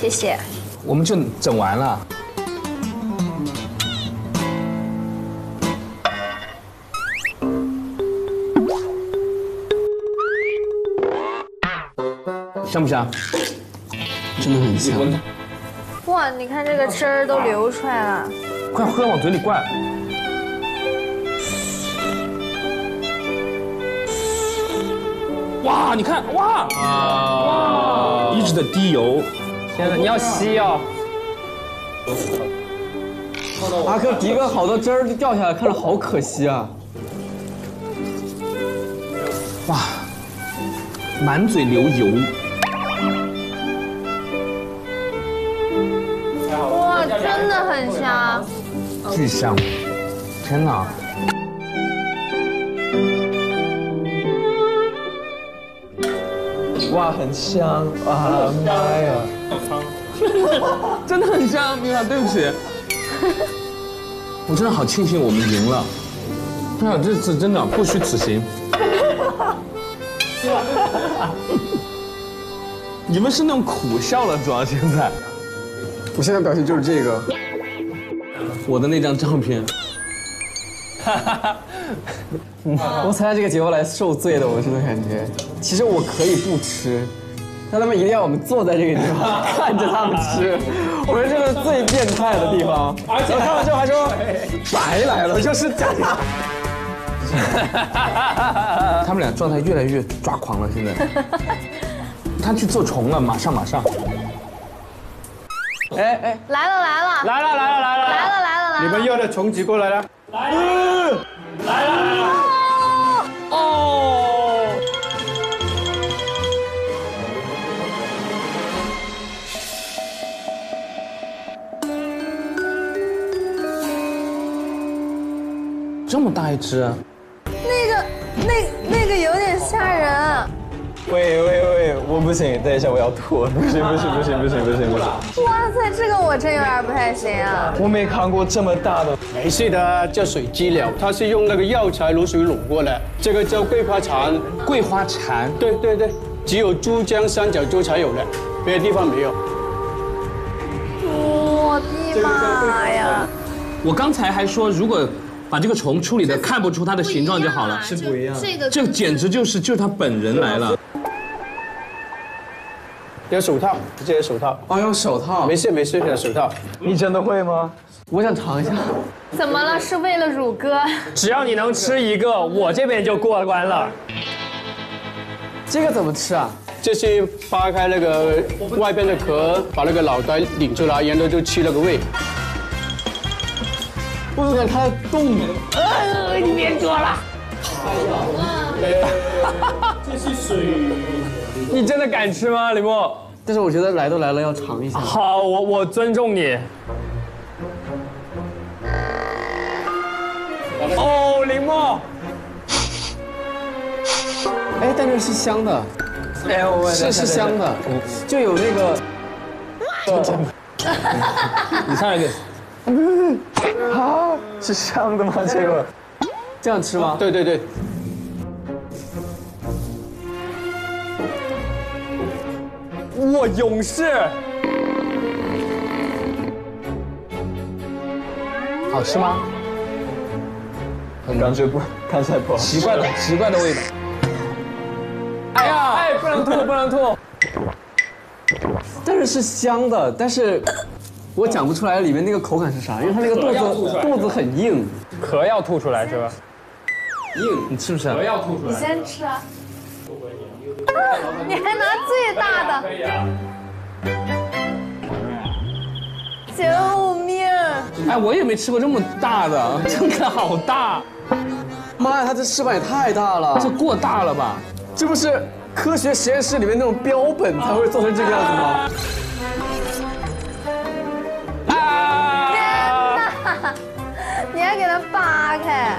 谢谢。我们就整完了。香不香？真的很香。哇，你看这个汁儿都流出来了。快喝，往嘴里灌。 哇，你看，哇，一直在滴油。天哪，你要吸哦！阿克迪哥好多汁儿就掉下来，看着好可惜啊！哇，满嘴流油。哇，真的很香，巨香！天哪！ 哇，很香！啊妈呀，真的很香，米卡，对不起，我真的好庆幸我们赢了。哎呀，这次真的不虚此行。你们是那种苦笑了，主要现在。我现在表情就是这个，我的那张照片。哈哈哈。 我参加这个节目来受罪的，我真的感觉，其实我可以不吃，但他们一定要我们坐在这个地方看着他们吃，我觉得这是最变态的地方。而且他们就还说白来了，就是假的。他们俩状态越来越抓狂了，现在。他去做虫了，马上。哎，来了！你们要的虫子过来了。来了！哦，这么大一只，那个有点吓人。喂，我不行，等一下我要吐，不行。哇塞，这个我真有点不太行啊。我没看过这么大的。 没事的，叫水鸡柳，它是用那个药材卤水卤过的。这个叫桂花肠，对，只有珠江三角洲才有的，别的地方没有。我的妈呀！我刚才还说，如果把这个虫处理的看不出它的形状就好了，是不一样。这个简直就是它本人来了。有手套，这有手套。哦，有手套。没事没事，有手套。你真的会吗？我想尝一下。怎么了？是为了乳鸽？只要你能吃一个，我这边就过关了。这个怎么吃啊？就是扒开那个外边的壳，把那个脑袋拧出来，然后就吃那个胃。 我感觉它在动呢。你别说了。好了，这是水。你真的敢吃吗，李默？但是我觉得来都来了，要尝一下。好，我尊重你。哦，李默。哎，但这是香的。哎，我是香的，就有那个。你上一个。 啊，是香的吗？这个这样吃吗？对对对。哇，勇士！好吃吗？感觉不，看起来不好。奇怪的味道。哎呀，哎，不能吐，不能吐。但是是香的，但是。 我讲不出来里面那个口感是啥，因为它那个肚子很硬，壳要吐出来是吧？硬，你吃不吃？壳要吐出来。你先吃啊！你还拿最大的！救命！哎，我也没吃过这么大的，这个好大！妈呀，它这翅膀也太大了，这过大了吧？这不是科学实验室里面那种标本才会做成这个样子吗？ 你还给它扒开，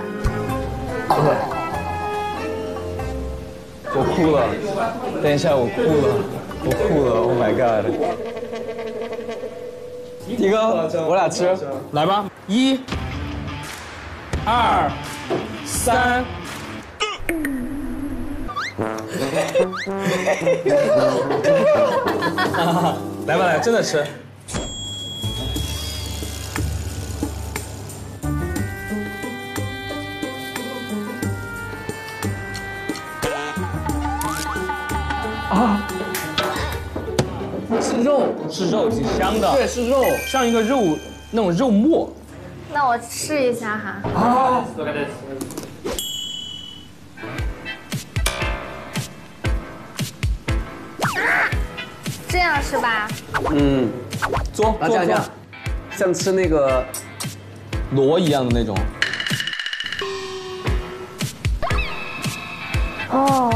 我哭了。等一下，我哭了 ，Oh my god！ 迪哥，我俩吃，来吧，1、2、3。来吧，来，真的吃。 啊，是肉，挺香的。对，是肉，像一个肉那种肉末。那我试一下哈。啊！这样是吧？嗯。坐，这样，像吃那个螺一样的那种。哦。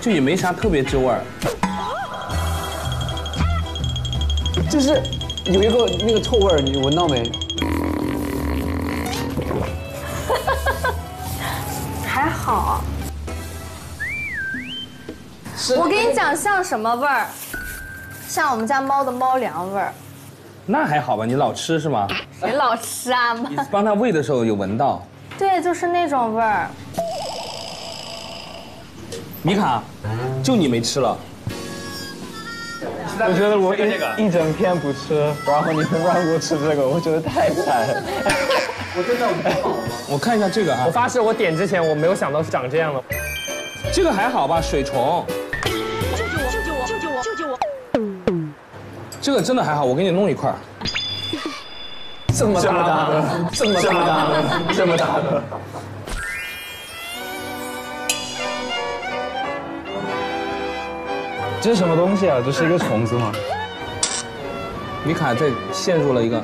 就也没啥特别之味儿，就是有一个那个臭味儿，你闻到没？还好。我跟你讲，像什么味儿？像我们家猫的猫粮味儿。那还好吧，你老吃是吗？谁老吃啊？你帮它喂的时候有闻到。对，就是那种味儿。 米卡，就你没吃了。我觉得我一整天不吃，然后你们让我吃这个，我觉得太惨了。我真的无法。我看一下这个啊，我发誓我点之前我没有想到长这样了。这个还好吧，水虫。救救我！这个真的还好，我给你弄一块。这么大的。 这是什么东西啊？这是一个虫子吗？米卡在陷入了一个。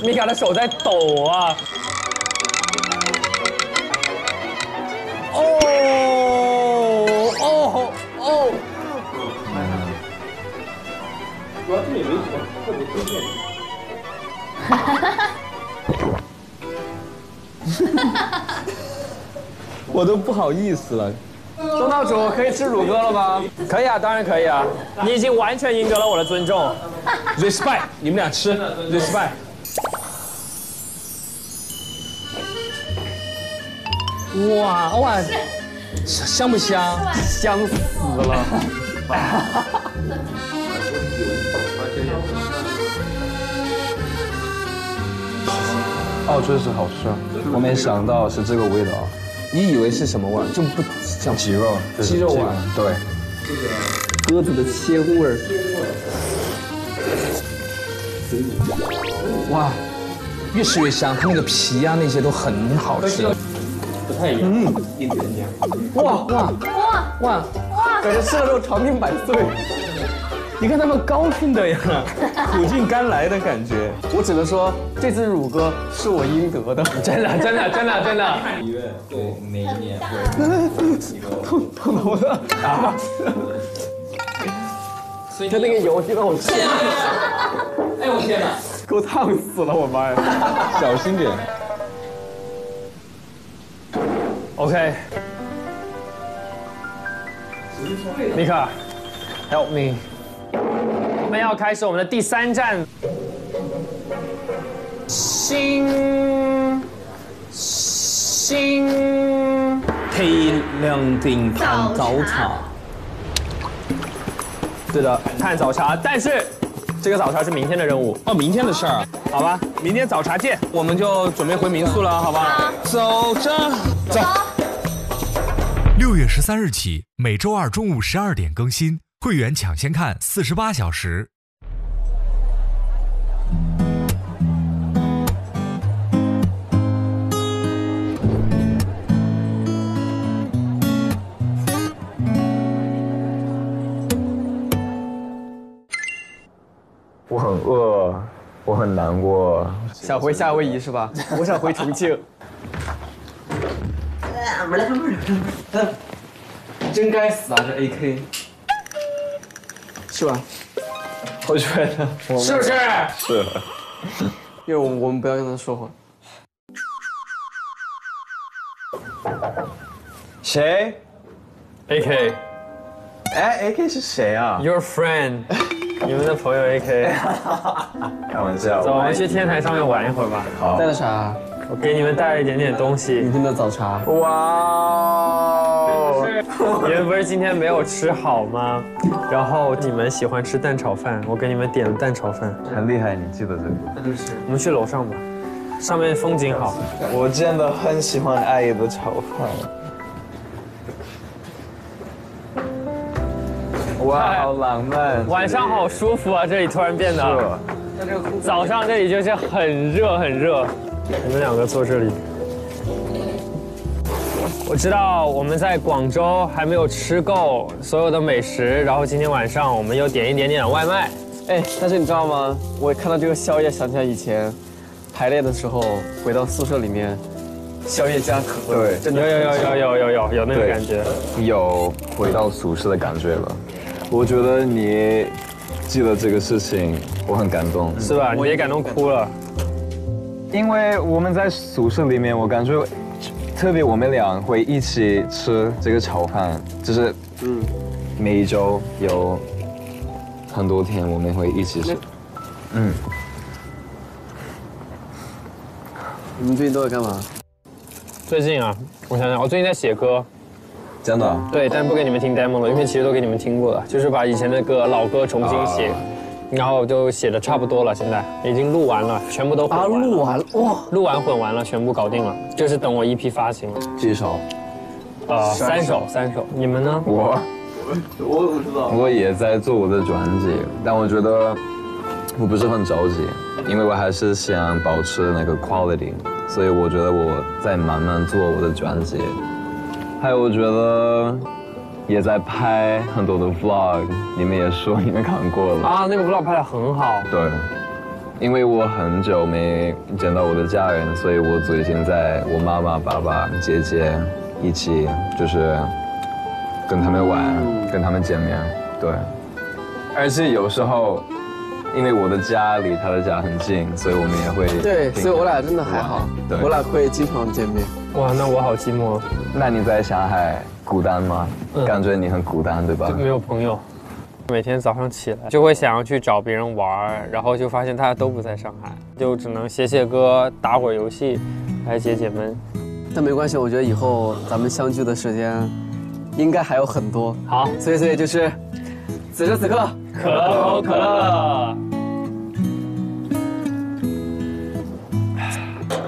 米卡的手在抖啊！哦！主要这也没什么特别推荐。哈哈哈哈！我都不好意思了。东道主可以吃乳鸽了吗？可以啊，当然可以啊。你已经完全赢得了我的尊重。Respect， 你们俩吃。Respect。哇，香不香？香死了！哦，确实好吃，我没想到是这个味道。你以为是什么味？就不像鸡肉味，对，这个鸽子的鲜味儿。哇，越吃越香，它那个皮啊那些都很好吃。不太一样，嗯，一点点。哇！感觉吃了之后长命百岁。你看他们高兴的呀，苦尽甘来的感觉。我只能说，这只乳鸽是我应得的，真的。因为我每一年会痛的，啊！所以它那个油滴到我身上。哎我天哪！给我烫死了，我妈呀！小心点。OK。米卡 ，Help me。 我们要开始我们的第三站，新天亮顶炭早茶。对的，炭早茶，但是这个早茶是明天的任务哦，明天的事儿，好吧，明天早茶见，我们就准备回民宿了，好不好？走着走。6月13日起，每周二中午12点更新。 会员抢先看48小时。我很饿，我很难过。想回夏威夷是吧？我想回重庆。真该死啊！这 AK。 是吧？我觉得是不是？是。因为我们不要跟他说话。谁 ？AK。哎 ，AK 是谁啊 ？Your friend， 你们的朋友 AK。开玩笑。走，我们去天台上面玩一会儿吧。好。带了啥？我给你们带了一点点东西。明天的早茶。哇。 你们不是今天没有吃好吗？然后你们喜欢吃蛋炒饭，我给你们点了蛋炒饭。很厉害，你记得这个？那就是。我们去楼上吧，上面风景好。我真的很喜欢阿姨的炒饭。哇，好浪漫！晚上好舒服啊，这里突然变得。早上这里就是很热很热。你们两个坐这里。 我知道我们在广州还没有吃够所有的美食，然后今天晚上我们又点一点点外卖。哎，但是你知道吗？我看到这个宵夜，想起来以前排练的时候，回到宿舍里面，宵夜加可乐，对，有那个感觉，有回到宿舍的感觉了。我觉得你记得这个事情，我很感动，是吧？我也感动哭了，因为我们在宿舍里面，我感觉。 特别我们俩会一起吃这个炒饭，就是每一周有很多天我们会一起吃。嗯，你们最近都在干嘛？最近啊，我想想，我最近在写歌。真的？对，但不给你们听 demo 了，因为其实都给你们听过了，就是把以前的歌老歌重新写，然后就写的差不多了，现在已经录完了，全部都混完了。录完了哇！录完混完了，全部搞定了。 就是等我EP发行了，几首？三首。你们呢？我怎么知道？我也在做我的专辑，但我觉得我不是很着急，因为我还是想保持那个 quality， 所以我觉得我在慢慢做我的专辑。还有，我觉得也在拍很多的 vlog， 你们也说你们看过了啊，那个 vlog 拍得很好。对。 因为我很久没见到我的家人，所以我最近在我妈妈、爸爸、姐姐一起，就是跟他们玩，跟他们见面。对，而且有时候，因为我的家离他的家很近，所以我们也会对，所以我俩真的还好，对，我俩会经常见面。哇，那我好寂寞。那你在上海孤单吗？感觉你很孤单，对吧？就没有朋友。 每天早上起来就会想要去找别人玩，然后就发现大家都不在上海，就只能写写歌、打会儿游戏，来解解闷。但没关系，我觉得以后咱们相聚的时间应该还有很多。好，所以就是此时此刻，可口可乐。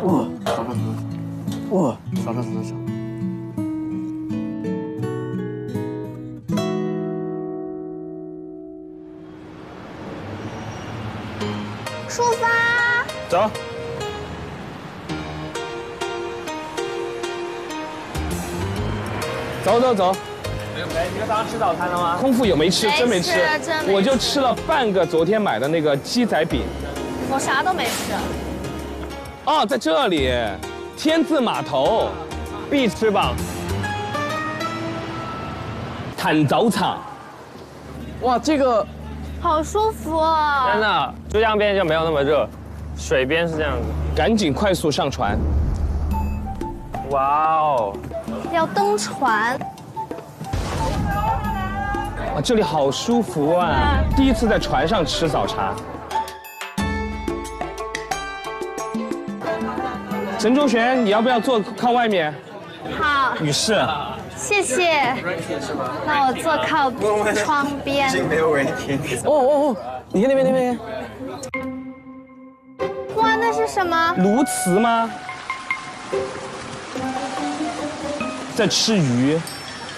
哇，上！哇，上！出发！走。 走！哎，你们刚刚吃早餐了吗？空腹有没吃？真没吃，我就吃了半个昨天买的那个鸡仔饼。我啥都没吃。哦，在这里，天字码头，必吃榜。坦早场。哇，这个好舒服啊！真的，珠江边就没有那么热，水边是这样子。赶紧快速上船。哇哦！ 要登船，哇，这里好舒服啊！第一次在船上吃早茶。陈中璇，你要不要坐靠外面？好，女士，谢谢。那我坐靠窗边。哦哦哦，你看那边。哇，那是什么？鸬鹚吗？ 在吃鱼，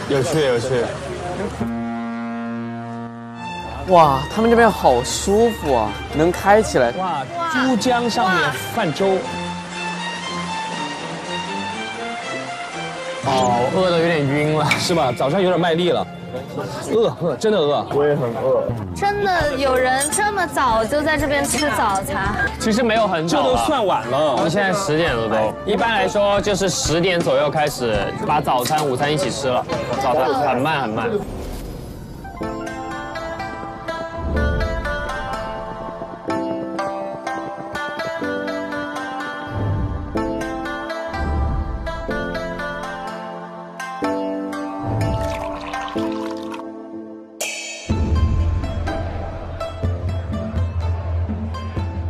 有趣。哇，他们这边好舒服啊，能开起来。哇，珠江上面泛舟。哦，饿得有点晕了，是吧？早上有点卖力了，饿，真的饿。我也很饿。真的有人这么早就在这边吃早茶？其实没有很早，这都算晚了。我们现在10点了都。一般来说就是10点左右开始把早餐、午餐一起吃了。早餐很慢。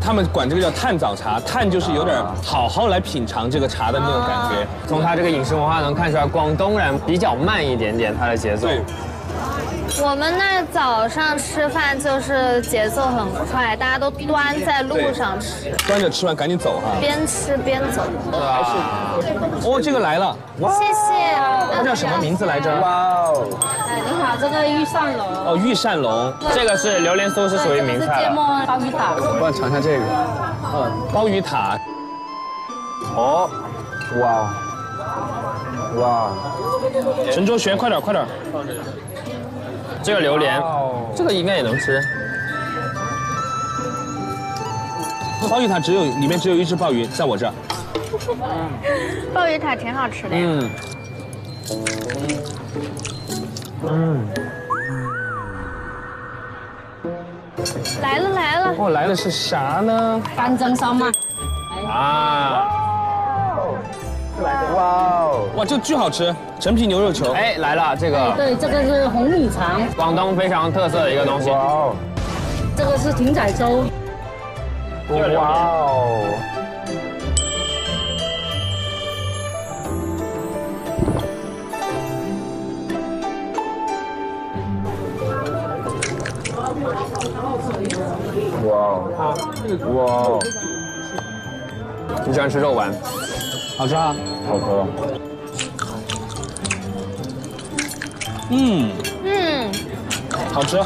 他们管这个叫探早茶，探就是有点好好来品尝这个茶的那种感觉。从他这个饮食文化能看出来，广东人比较慢一点点，他的节奏。对。我们那早上吃饭就是节奏很快，大家都端在路上吃。端着吃完赶紧走哈。边吃边走。啊。哦，这个来了。谢谢。它叫什么名字来着？哇哦。哎，你好，这个玉扇龙。哦，玉扇龙，这个是榴莲酥，是属于名菜。芥末鲍鱼塔。我要尝一下这个。嗯，鲍鱼塔。哦，哇，哇！陈卓璇，快点！这个榴莲，这个应该也能吃。鲍鱼塔里面只有1只鲍鱼，在我这儿。鲍鱼塔挺好吃的。嗯。来了。哦，来了是啥呢？干蒸烧麦。啊！哇哦！哇，这巨好吃，陈皮牛肉球。哎，来了这个。对，这个是红米肠，广东非常特色的一个东西。哇哦！这个是艇仔粥。哇哦！哇哦！你喜欢吃肉丸？好吃啊！好喝。好吃。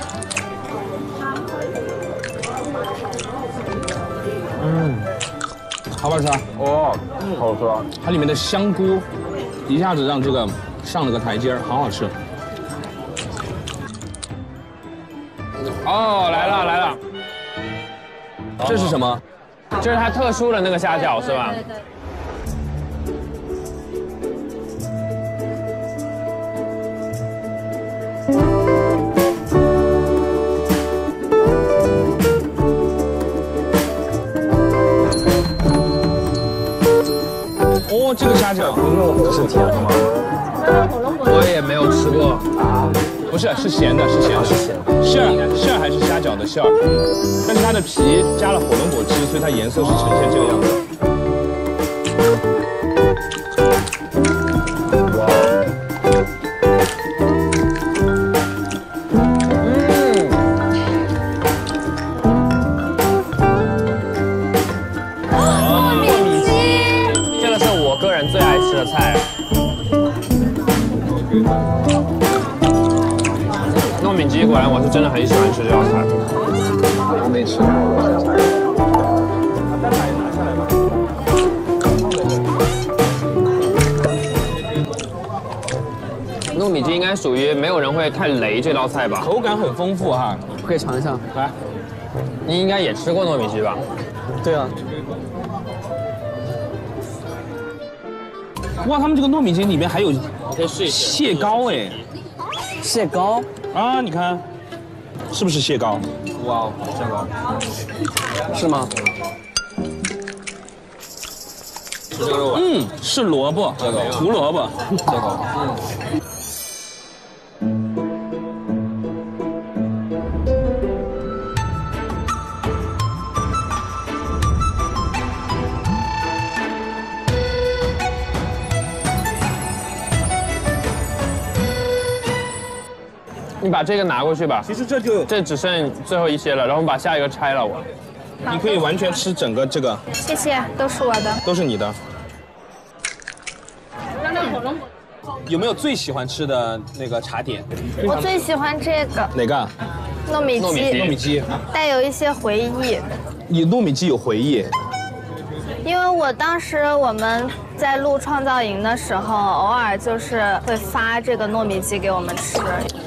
好不好吃啊？哦，好吃啊！它里面的香菇一下子让这个上了个台阶，好好吃。哦，来了。这是什么？这是它特殊的那个虾饺，是吧？对。哦，这个虾饺，这是甜的吗？我也没有吃过啊。 不是，是咸的，馅儿还是虾饺的馅儿，但是它的皮加了火龙果汁，所以它颜色是呈现这个样子。哇！糯米鸡，真的很喜欢吃这道菜。我没吃过。糯米鸡应该属于没有人会太雷这道菜吧？口感很丰富哈，可以尝一下。来，你应该也吃过糯米鸡吧？对啊。 哇，他们这个糯米鸡里面还有蟹膏哎，蟹膏啊，你看，是不是蟹膏？哇，蟹膏，是吗？是这个肉吧？嗯，是萝卜，胡萝卜，蟹膏。你把这个拿过去吧。其实这只剩最后一些了，然后我们把下一个拆了。你可以完全吃整个这个。谢谢，都是我的，都是你的。有没有最喜欢吃的那个茶点？我最喜欢这个。哪个？糯米鸡。糯米鸡。带有一些回忆。你糯米鸡有回忆？因为我当时我们。 在录创造营的时候，偶尔就是会发这个糯米鸡给我们吃。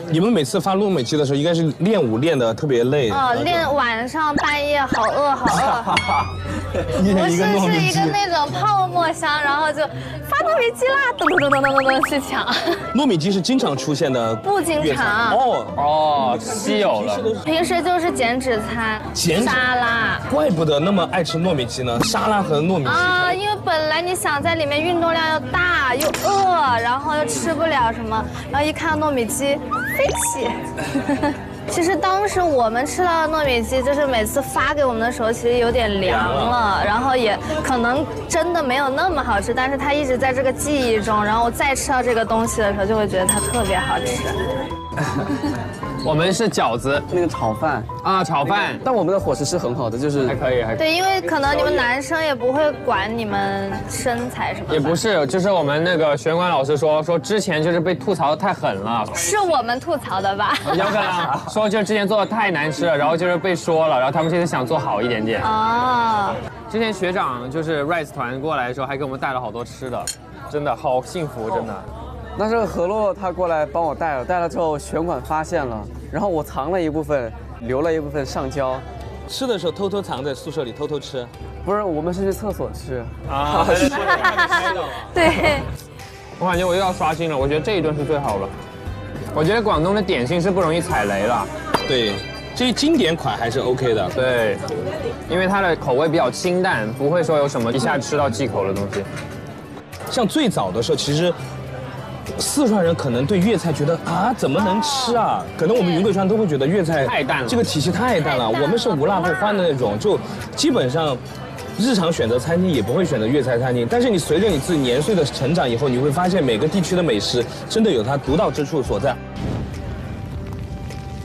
你们每次发糯米鸡的时候，应该是练舞练得特别累。练晚上半夜好饿好饿。是一个那种泡沫箱，然后就发糯米鸡啦，咚咚咚咚咚咚咚去抢。糯米鸡是经常出现的？不经常。哦，稀有了。平时就是减脂餐，沙拉。怪不得那么爱吃糯米鸡呢，沙拉和糯米鸡。啊，因为本来你想在里面运动量又大又饿，然后又吃不了什么，然后一看到糯米鸡，飞起。其实当时我们吃到的糯米鸡，就是每次发给我们的时候，其实有点凉了，然后也可能真的没有那么好吃，但是它一直在这个记忆中，然后我再吃到这个东西的时候，就会觉得它特别好吃。我们是饺子，那个炒饭啊，炒饭。但我们的伙食是很好的，就是还可以，还可以。对，因为可能你们男生也不会管你们身材什么。也不是，就是我们那个玄关老师说之前就是被吐槽的太狠了，是我们吐槽的吧？有可能说就是之前做的太难吃了，然后就是被说了，然后他们这次想做好一点点。哦。之前学长就是 Rise 团过来的时候，还给我们带了好多吃的，真的好幸福，真的。 那是何洛他过来帮我带了，带了之后玄管发现了，然后我藏了一部分，留了一部分上交。吃的时候偷偷藏在宿舍里偷偷吃，不是我们是去厕所吃啊。对，我感觉我又要刷新了，我觉得这一顿是最好了。我觉得广东的点心是不容易踩雷了。对，这些经典款还是 OK 的。对，因为它的口味比较清淡，不会说有什么一下吃到忌口的东西。像最早的时候，其实。 四川人可能对粤菜觉得啊，怎么能吃啊？可能我们云贵川都会觉得粤菜太淡了，这个体系太淡了。我们是无辣不欢的那种，就基本上日常选择餐厅也不会选择粤菜餐厅。但是你随着你自己年岁的成长以后，你会发现每个地区的美食真的有它独到之处所在。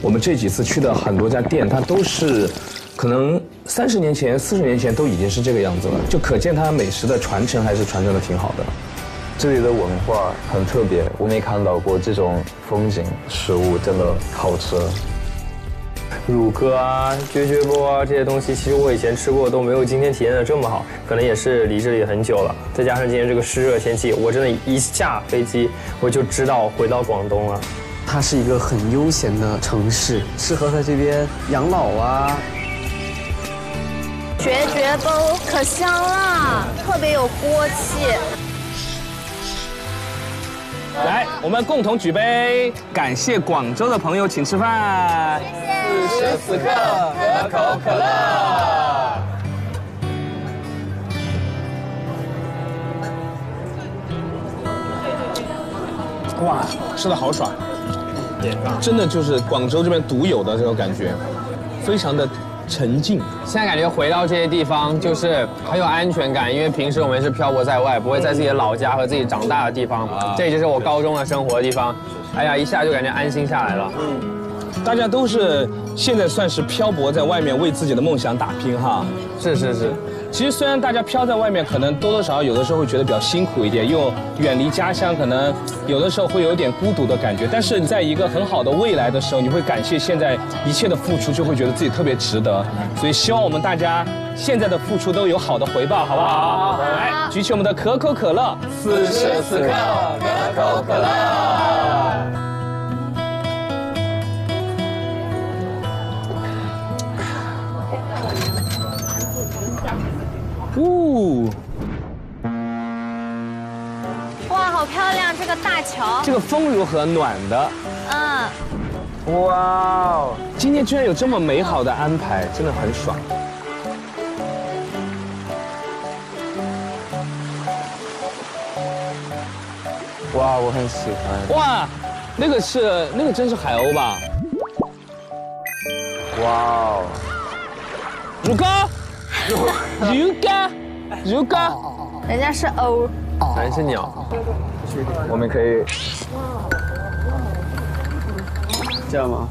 我们这几次去的很多家店，它都是可能30年前、40年前都已经是这个样子了，就可见它美食的传承还是传承的挺好的。 这里的文化很特别，我没看到过这种风景，食物真的好吃。乳鸽啊、波啊这些东西，其实我以前吃过都没有今天体验的这么好，可能也是离这里很久了，再加上今天这个湿热天气，我真的一下飞机我就知道回到广东了。它是一个很悠闲的城市，适合在这边养老啊。 波可香啦，特别有锅气。 来，我们共同举杯，感谢广州的朋友，请吃饭。谢谢。此时此刻，可口可乐。哇，吃的好爽，真的就是广州这边独有的这种感觉，非常的。 沉静，现在感觉回到这些地方就是很有安全感，因为平时我们是漂泊在外，不会在自己的老家和自己长大的地方，这就是我高中的生活的地方。哎呀，一下就感觉安心下来了。大家都是现在算是漂泊在外面，为自己的梦想打拼哈。是是是。其实虽然大家飘在外面，可能多多少少有的时候会觉得比较辛苦一点，又远离家乡，可能有的时候会有点孤独的感觉。但是你在一个很好的未来的时候，你会感谢现在一切的付出，就会觉得自己特别值得。所以希望我们大家现在的付出都有好的回报，好不好？来，举起我们的可口可乐，44克可口可乐。 哇，好漂亮！这个大桥，这个风如何？暖的。嗯。哇哦，今天居然有这么美好的安排，真的很爽。哇，我很喜欢。哇，那个真是海鸥吧？哇哦，如哥。 如哥，人家是鸥，咱是鸟，我们可以这样吗？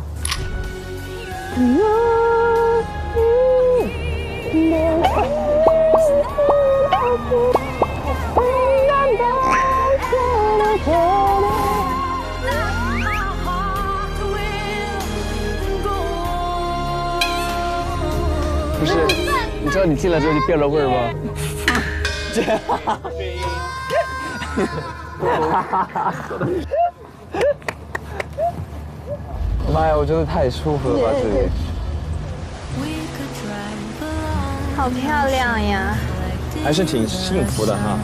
不是。 你知道你进来之后就变了味儿吗？妈呀，我真的太舒服了吧这里！好漂亮呀！还是挺幸福的哈。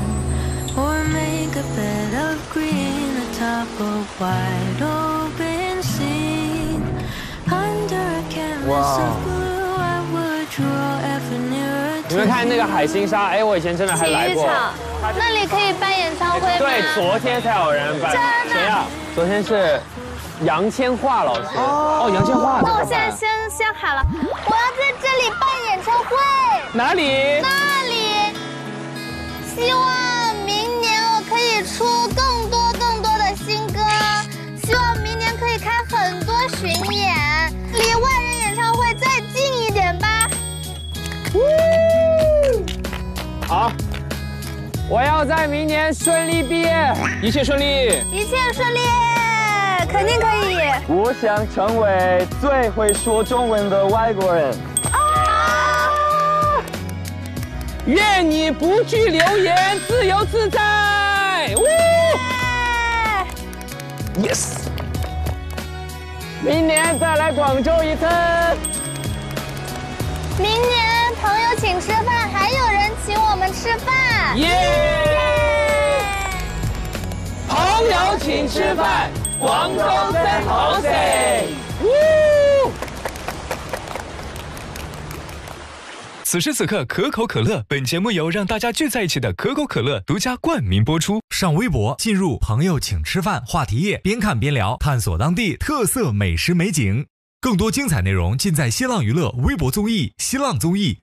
哇！ 你们看那个海心沙，哎，我以前真的还来过。那里可以办演唱会吗？对，昨天才有人办。谁呀？昨天是杨千嬅老师。哦，杨千嬅。那我现在先喊了，我要在这里办演唱会。哪里？那里。希望明年我可以出更多的新歌，希望明年可以开很多巡演，离万人演唱会再近一点吧。 好，我要在明年顺利毕业，一切顺利，一切顺利，肯定可以。我想成为最会说中文的外国人。啊！愿你不惧流言，自由自在。Yes。明年再来广州一次。明年。 朋友请吃饭，还有人请我们吃饭。耶！朋友请吃饭，广州真好食。此时此刻，可口可乐。本节目由让大家聚在一起的可口可乐独家冠名播出。上微博进入“朋友请吃饭”话题页，边看边聊，探索当地特色美食美景。更多精彩内容尽在新浪娱乐微博综艺《新浪综艺》。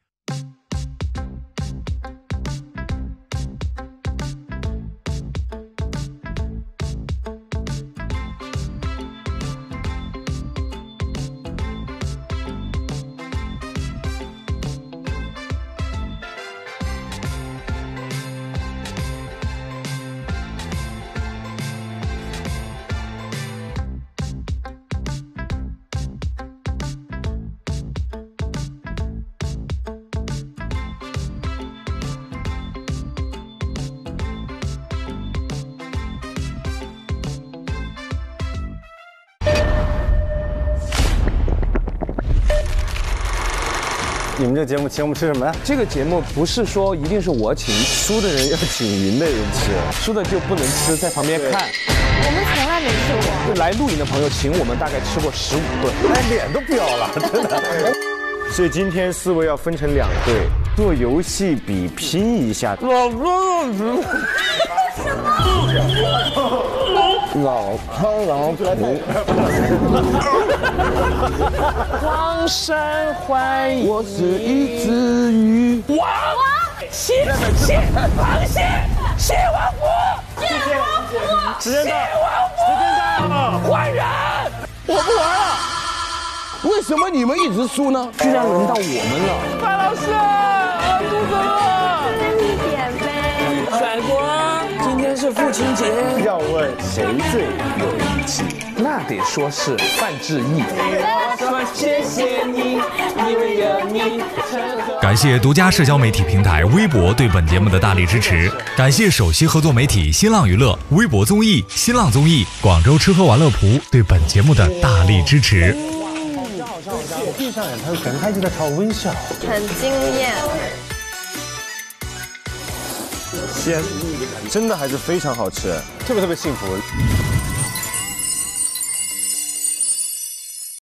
你们这节目请我们吃什么呀？这个节目不是说一定是我请，输的人要请赢的人吃，输的就不能吃，在旁边看。我们从来没吃过。就来露营的朋友请我们，大概吃过15顿，哎，脸都飙了，真的。所以今天四位要分成2队，做游戏比拼一下。老康荒山欢迎，我是一只鱼。蟹王府，时间到了，换人，我不玩了。为什么你们一直输呢？居然轮到我们了！范老师，我肚子饿，吃一点呗。甩锅！今天是父亲节，要问谁最有义气，那得说是范志毅。我说谢谢你，因为有你。感谢独家社交媒体平台微博对本节目的大力支持，感谢首席合作媒体新浪娱乐、微博综艺、新浪综艺、广州吃喝玩乐谱对本节目的大力支持。 闭上眼，他全开始在朝我微笑，很惊艳。西安真的还是非常好吃，特别特别幸福。